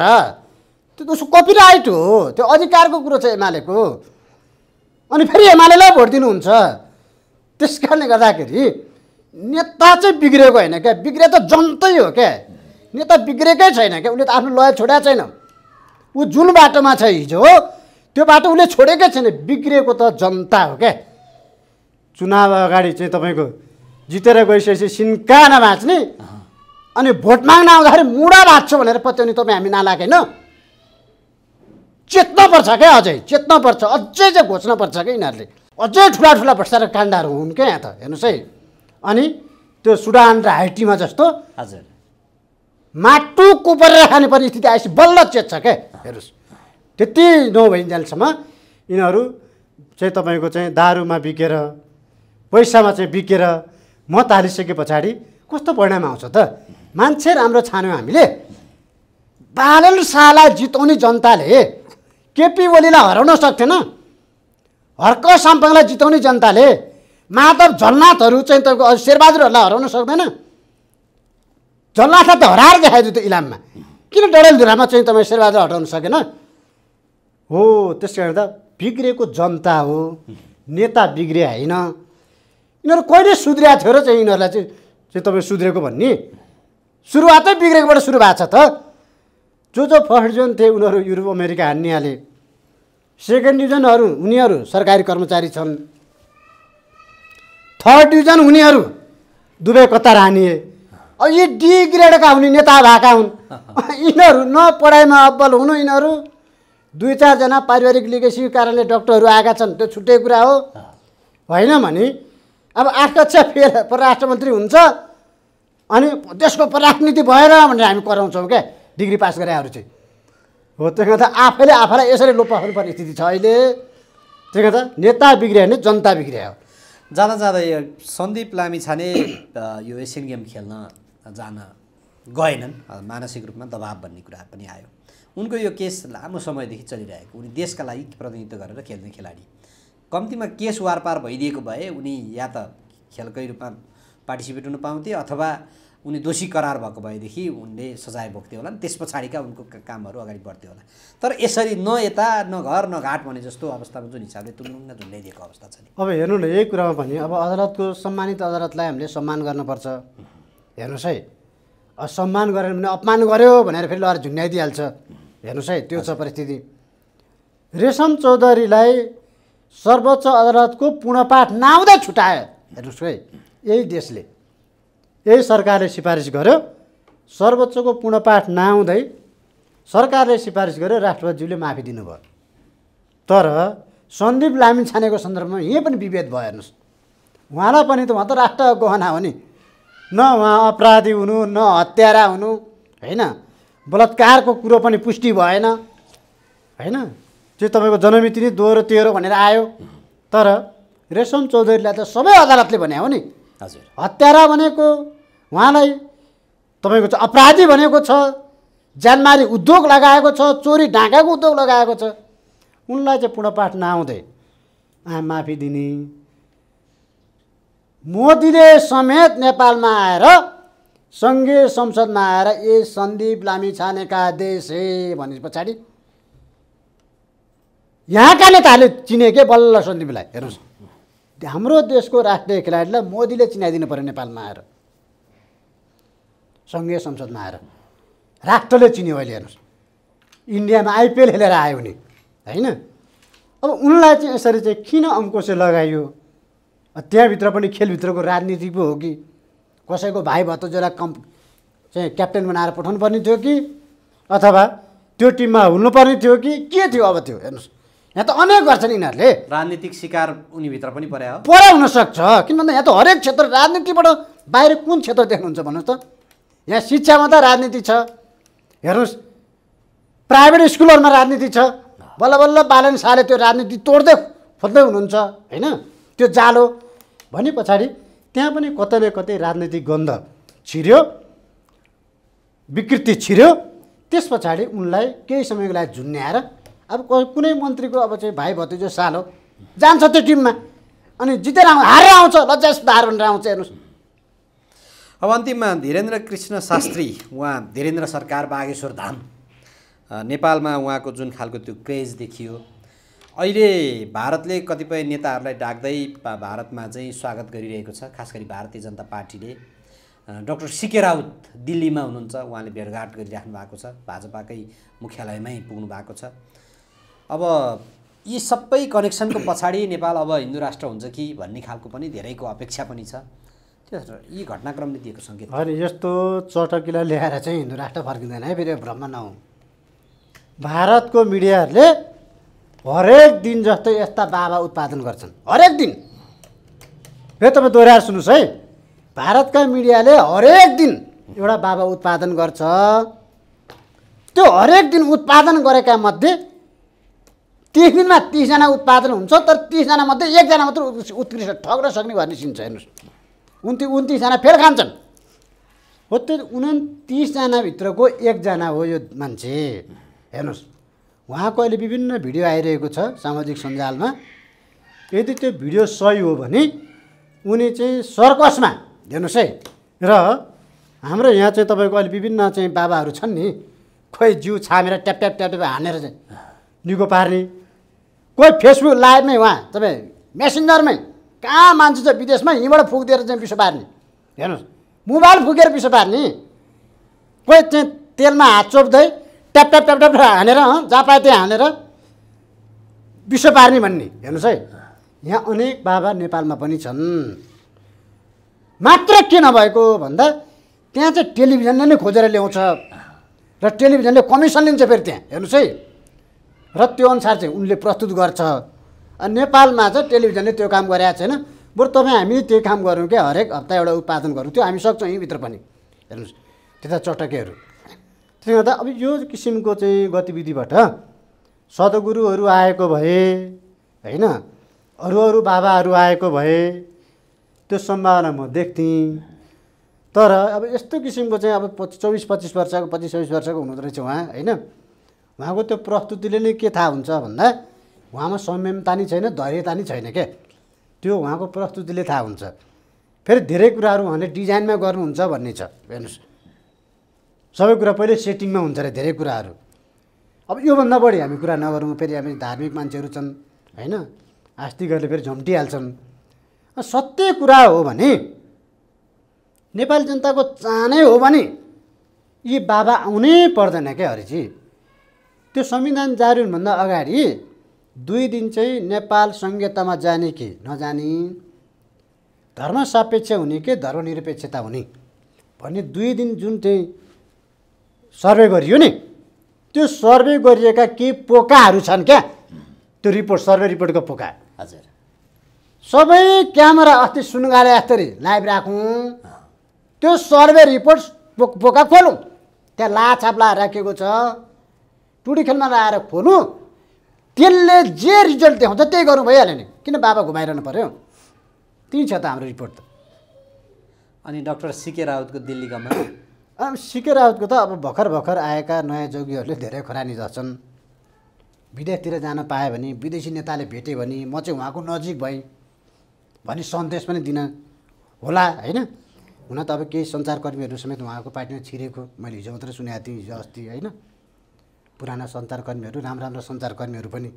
त्यो उसको कपिराइट हो, त्यो अधिकारको कुरो छ एमालेको। अनि फेरि एमालेलाई भोट दिनुहुन्छ। त्यस कारणले गर्दाखेरि नेता चाहिँ बिग्रेको होइन क्या, बिग्रे त जनतै हो क्या। नेता बिग्रेकै छैन क्या, उसले त आफ्नो लय छोडेको छैन। ऊ जुन बाटोमा छ हिजो त्यो बाटो उसले छोडेकै छैन। बिग्रेको त जनता हो क्या। चुनाव अगाडि चाहिँ तपाईँको जितेर गइसकेपछि सिन्का नभाच्ने अनि भोट माग्न आउँदाखेरि मुडा भाँच्छु भनेर पत्याउने तपाईँ हामी नालायक होइन। चेत्नुपर्छ क्या, अझै चेत्नुपर्छ, अझै चाहिँ घोच्नुपर्छ क्या। यिनीहरूले अझै ठुला ठुला भ्रष्टाचार काण्डहरू हुन् क्या यहाँ त। हेर्नुहोस् है, अनि त्यो सुडान र हाइटीमा जस्तो हजुर माटो कोपरेर खानुपर्ने स्थिति आएपछि बल्ल चेत्छ क्या। हेर्नुहोस्, त्यति नभइन्जेलसम्म यिनीहरू चाहिँ तपाईँको चाहिँ दारूमा बिकेर पैसामा चाहिँ बिकेर मत हालिसके पछाडि कस्तो परिणाम आउँछ त। मान्छे राम्रो छान्यौँ हामीले। बालेन शाहलाई जिताउने जनताले केपी ओलीलाई हराउन सक्थेन। हर्क साम्पाङलाई जिताउने जनताले माधव झलनाथहरू चाहिँ तपाईँको शेरबहादुरहरूलाई हराउन सक्दैन। झलनाथलाई त हराएर देखाइदियो त्यो इलाममा। किन डडेलधुरामा चाहिँ तपाईँ शेरबहादुर हटाउन सकेन? हो, त्यस कारण त बिग्रेको जनता हो, नेता बिग्रे होइन। यिनीहरू कहिले सुध्रिया थियो र चाहिँ यिनीहरूलाई चाहिँ चाहिँ तपाईँ सुध्रेको भन्ने? सुरुवातै बिग्रेकोबाट सुरु भएको छ त। जो जो फर्स्ट डिभिजन थिए उनीहरू युरोप अमेरिका हान्नेले, सेकेन्ड डिभिजनहरू उनीहरू सरकारी कर्मचारी छन्, थर्ड डिभिजन उनीहरू दुबई कतार हानिए। अब यी डी ग्रेडका हुने नेता भएका हुन्। यिनीहरू न पढाइमा अब्बल हुनु, यिनीहरू दुई चारजना पारिवारिक लिगेसीको कारणले डक्टरहरू आएका छन्, त्यो छुट्टै कुरा हो। होइन भने अब आठ कक्षा फेल परराष्ट्र मन्त्री हुन्छ अनि देशको परराष्ट्र नीति भएर भनेर हामी कराउँछौँ क्या डिग्री पास गरेहरू चाहिँ। हो, त्यही गर्दा आफैले आफैलाई यसरी लोप पर्ने स्थिति छ अहिले। त्यही गर्दा नेता बिग्रियो भने जनता बिग्रियो हो। जाँदा जाँदा यो सन्दीप लामिछाने यो एसियन गेम खेल्न जान गएनन्, मानसिक रूपमा दबाब भन्ने कुरा पनि आयो। उनको यो केस लामो समयदेखि चलिरहेको, उनी देशका लागि प्रतिनिधित्व गरेर खेल्ने खेलाडी, कम्तीमा केस वारपार भइदिएको भए उनी या त खेलकै रूपमा पार्टिसिपेट हुन पाउँथे अथवा उनी दोषी करार भएको भएदेखि उनले सजाय भोग्थ्यो होला नि, त्यस पछाडिका उनको कामहरू अगाडि बढ्थ्यो होला। तर यसरी न यता न घर न घाट भने जस्तो अवस्थामा जुन हिसाबले तुलुङ्ग झुन्ड्याइदिएको अवस्था छ नि। अब हेर्नु न, यही कुरामा पनि अब अदालतको सम्मानित अदालतलाई हामीले सम्मान गर्नुपर्छ। हेर्नुहोस् है, असम्मान गरेन भने अपमान गर्यो भनेर फेरि लगाएर झुन्ड्याइदिइहाल्छ। हेर्नुहोस् है, त्यो छ परिस्थिति। रेशम चौधरीलाई सर्वोच्च अदालतको पूर्णपाठ नआउँदा छुट्यायो। हेर्नुहोस् है, यही देशले यही सरकारले सिफारिस गर्यो, सर्वोच्चको पूर्णपाठ नआउँदै सरकारले सिफारिस गर्यो, राष्ट्रपतिज्यूले माफी दिनुभयो। तर सन्दीप लामिछानेको सन्दर्भमा यही पनि विभेद भयो। हेर्नुहोस्, उहाँलाई पनि त, उहाँ त राष्ट्र गहना हो नि, न उहाँ अपराधी हुनु न हत्यारा हुनु होइन। बलात्कारको कुरो पनि पुष्टि भएन होइन। त्यो तपाईँको जनमिति नै दोहोरो तेह्रो भनेर आयो। तर रेशम चौधरीलाई त सबै अदालतले भने हो नि हजुर, हत्यारा भनेको उहाँलाई तपाईँको चाहिँ अपराधी भनेको छ, जानमारी उद्योग लगाएको छ, चोरी डाँकाको उद्योग लगाएको छ। उनलाई चाहिँ पूर्णपाठ नआउँदै आ माफी दिने। मोदीले समेत नेपालमा आएर सङ्घीय संसदमा आएर ए सन्दीप लामिछानेका देश हे भने पछाडि यहाँका नेताहरूले चिने के बल्ल सन्दीपलाई। हेर्नुहोस्, हाम्रो देशको राष्ट्रिय खेलाडीलाई मोदीले चिनाइदिनु पऱ्यो नेपालमा आएर, सङ्घीय संसदमा आएर राष्ट्रले चिन्यो। अहिले हेर्नुहोस्, इन्डियामा आइपिएल खेलेर आयो भने होइन। अब उनलाई चाहिँ यसरी चाहिँ किन अङ्कुश लगाइयो? त्यहाँभित्र पनि खेलभित्रको राजनीति पो हो कि? कसैको भाइ भत्तोजलाई कम चाहिँ क्याप्टेन बनाएर पठाउनु पर्ने थियो कि अथवा त्यो टिममा हुनुपर्ने थियो कि के थियो? अब त्यो हेर्नुहोस्, यहाँ त अनेक गर्छन् यिनीहरूले। राजनीतिक शिकार उनीभित्र पनि पर्या हो, पर्या हुनसक्छ। किन भन्दा यहाँ त हरेक क्षेत्र राजनीतिबाट बाहिर कुन क्षेत्र देख्नुहुन्छ भन्नुहोस् त। यहाँ शिक्षामा त राजनीति छ, हेर्नुहोस् प्राइभेट स्कुलहरूमा राजनीति छ, बल्ल बल्ल बालेन शाहले त्यो राजनीति तोड्दै खोज्दै हुनुहुन्छ हैन त्यो जालो। भने पछाडी त्यहाँ पनि कतैले कतै राजनीतिक गन्ध छिर्यो, विकृति छिर्यो। त्यस पछाडी उनलाई केही समयको लागि झुन्याएर अब कुनै मन्त्रीको अब चाहिँ भाइ भतिजो सालो जान्छ त्यो टिममा, अनि जितेर आउँछ हारेर आउँछ लज्जास बाहर भनेर आउँछ। हेर्नुस् अब अन्तिममा धीरेन्द्र कृष्ण शास्त्री, उहाँ धीरेन्द्र सरकार बागेश्वर धाम नेपालमा उहाँको जुन खालको त्यो क्रेज देखियो, अहिले भारतले कतिपय नेताहरूलाई डाक्दै भारतमा चाहिँ स्वागत गरिरहेको छ, खास गरी भारतीय जनता पार्टीले। डाक्टर सिके राउत दिल्लीमा हुनुहुन्छ, उहाँले भेटघाट गरिराख्नु भएको छ, भाजपाकै मुख्यालयमै पुग्नु भएको छ। अब यी सबै कनेक्सनको पछाडि नेपाल अब हिन्दू राष्ट्र हुन्छ कि भन्ने खालको पनि धेरैको अपेक्षा पनि छ। यी घटनाक्रमले दिएको सङ्केत होइन, यस्तो चटकीलाई ल्याएर चाहिँ हिन्दू राष्ट्र फर्किँदैन है, फेरि भ्रम नहुँ। भारतको मिडियाहरूले हरेक दिन जस्तै यस्ता बाबा उत्पादन गर्छन् हरेक दिन, फेरि तपाईँ दोहोऱ्याएर सुन्नुहोस् है, भारतका मिडियाले हरेक दिन एउटा बाबा उत्पादन गर्छ। त्यो हरेक दिन उत्पादन गरेका मध्ये तीस दिनमा तीसजना उत्पादन हुन्छ, तर तीसजना मध्ये एकजना मात्र उत्कृष्ट ठग्न सक्ने भन्ने सिन्छ। हेर्नुहोस् उन्ती उन्तीसजना फेर खान्छन् हो, त्यो उन्तीसजनाभित्रको एकजना हो यो मान्छे। हेर्नुहोस् उहाँको अहिले विभिन्न भिडियो आइरहेको छ सामाजिक सञ्जालमा, यदि त्यो भिडियो सही हो भने उनी चाहिँ सर्कसमा, हेर्नुहोस् है, र हाम्रो यहाँ चाहिँ तपाईँको अहिले विभिन्न चाहिँ बाबाहरू छन् नि, खोइ जिउ छामेर ट्याप ट्याप ट्याप हानेर चाहिँ निको पार्ने, कोही फेसबुक लाइभमै उहाँ तपाईँ मेसेन्जरमै कहाँ मान्छे छ विदेशमा यहीँबाट फुकिदिएर चाहिँ पिछो पार्ने। हेर्नुहोस् मोबाइल फुकेर पिछो पार्ने, कोही चाहिँ तेलमा हात चोप्दै ट्याप ट्याप ट्याप ट्याप हानेर जहाँ पाए त्यहाँ हानेर पिछो पार्ने भन्ने। हेर्नुहोस् है यहाँ अनेक बाबा नेपालमा पनि छन्, मात्र के नभएको भन्दा त्यहाँ चाहिँ टेलिभिजनले नै खोजेर ल्याउँछ र टेलिभिजनले कमिसन लिन्छ फेरि त्यहाँ। हेर्नुहोस् है र त्यो अनुसार चाहिँ उनले प्रस्तुत गर्छ। नेपालमा चाहिँ टेलिभिजनले त्यो काम गरेको छैन, बरु तपाईँ हामीले त्यही काम गऱ्यौँ क्या, हरेक हप्ता एउटा उत्पादन गरौँ, त्यो हामी सक्छौँ यहीँभित्र पनि। हेर्नुहोस् त्यता चटकेहरू। त्यसले गर्दा अब यो किसिमको चाहिँ गतिविधिबाट सद्गुरुहरू आएको भए होइन, अरू अरू बाबाहरू आएको भए त्यो सम्भावना म देख्थेँ, तर अब यस्तो किसिमको चाहिँ अब चौबिस पच्चिस वर्षको पच्चिस चौबिस वर्षको हुनुहुँदो रहेछ उहाँ होइन, उहाँको त्यो प्रस्तुतिले नै के थाहा हुन्छ भन्दा वहाँमा संयमता नि छैन, धैर्यता नि छैन क्या, त्यो वहाँको प्रस्तुतिले थाहा हुन्छ। फेरि धेरै कुराहरू उहाँले डिजाइनमा गर्नुहुन्छ भन्ने छ। हेर्नुहोस् सबै कुरा पहिले सेटिङमा हुन्छ अरे धेरै कुराहरू। अब योभन्दा बढी हामी कुरा नगरौँ, फेरि हामी धार्मिक मान्छेहरू छन् होइन, आस्तिकहरूले फेरि झम्टिहाल्छन्। सत्य कुरा हो भने, नेपाली जनताको चाहनै हो भने यी बाबा आउनै पर्दैन क्या। हरिजी त्यो संविधान जारी हुनुभन्दा अगाडि दुई दिन चाहिँ नेपाल संहितामा जाने कि नजाने, धर्मसापेक्ष हुने कि धर्मनिरपेक्षता हुने भन्ने दुई दिन जुन चाहिँ सर्वे गरियो नि, त्यो सर्वे गरिएका केही पोकाहरू छन् क्या, त्यो रिपोर्ट सर्वे रिपोर्टको पोका। हजुर सबै क्यामेरा अस्ति सुनगाले यसरी लाइभ राखौँ, त्यो सर्वे रिपोर्ट पोका खोलौँ, त्यहाँ लाछाप ला राखेको छ, टुडी खेलमा लाएर खोलौँ, त्यसले जे रिजल्ट देखाउँछ त्यही गरौँ भइहाल्यो नि, किन बाबा घुमाइरहनु पर्यो। त्यही छ त हाम्रो रिपोर्ट त। अनि डाक्टर सिके राउतको दिल्ली गमन, अब सिके राउतको त अब भर्खर भर्खर आएका नयाँ जोगीहरूले धेरै खरानी गर्छन्, विदेशतिर जान पायो भने, विदेशी नेताले भेट्यो भने म चाहिँ उहाँको नजिक भएँ भन्ने सन्देश पनि दिन होला होइन। हुन त अब केही सञ्चारकर्मीहरू समेत उहाँको पार्टीमा छिरेको मैले हिजो मात्रै सुनेको थिएँ, हिजो अस्ति होइन, पुराना सञ्चारकर्मीहरू राम्रो राम्रो सञ्चारकर्मीहरू पनि।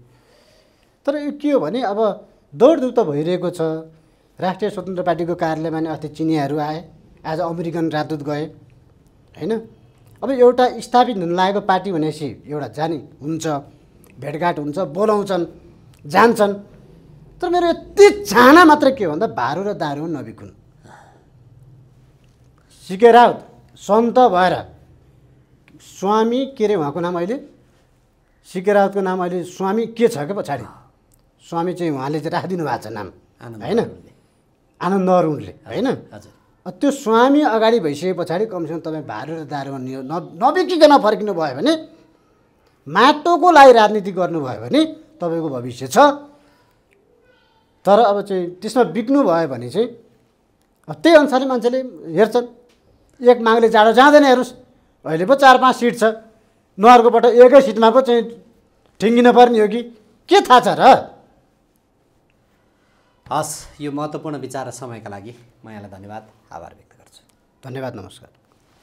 तर यो के हो भने अब दौडधुप त भइरहेको छ। राष्ट्रिय स्वतन्त्र पार्टीको कार्यालयमा नि अस्ति चिनियाहरू आए, आज अमेरिकन राजदूत गए होइन। अब एउटा स्थापित हुन लागेको पार्टी भनेपछि एउटा जाने हुन्छ, भेटघाट हुन्छ, बोलाउँछन्, जान्छन्। तर मेरो यति चाहना मात्र के हो भन्दा भारू र दारू नबिकुन्। सिके राउत सन्त भएर स्वामी के अरे उहाँको नाम अहिले सिके राउतको नाम अहिले स्वामी के छ क्या पछाडि, स्वामी चाहिँ उहाँले चाहिँ राखिदिनु भएको छ नाम होइन, आनन्द अरुणले होइन। त्यो स्वामी अगाडि भइसके पछाडि कमसेकम तपाईँ भारू र दारूमा नबिकिकन फर्किनु भयो भने माटोको लागि राजनीति गर्नुभयो भने तपाईको भविष्य छ। तर अब चाहिँ त्यसमा बिग्नु भयो भने चाहिँ अब त्यही अनुसारले मान्छेले हेर्छन्। एक मागले जाडो जाँदैन, हेर्नुस् अहिले पो चार पाँच सिट छ, नर्कोबाट एकै सिटमा पो चाहिँ ठिङ्गिन पर्ने हो कि के थाहा छ र। हस्, यो महत्त्वपूर्ण विचार र समयका लागि म यहाँलाई धन्यवाद आभार व्यक्त गर्छु। धन्यवाद, नमस्कार।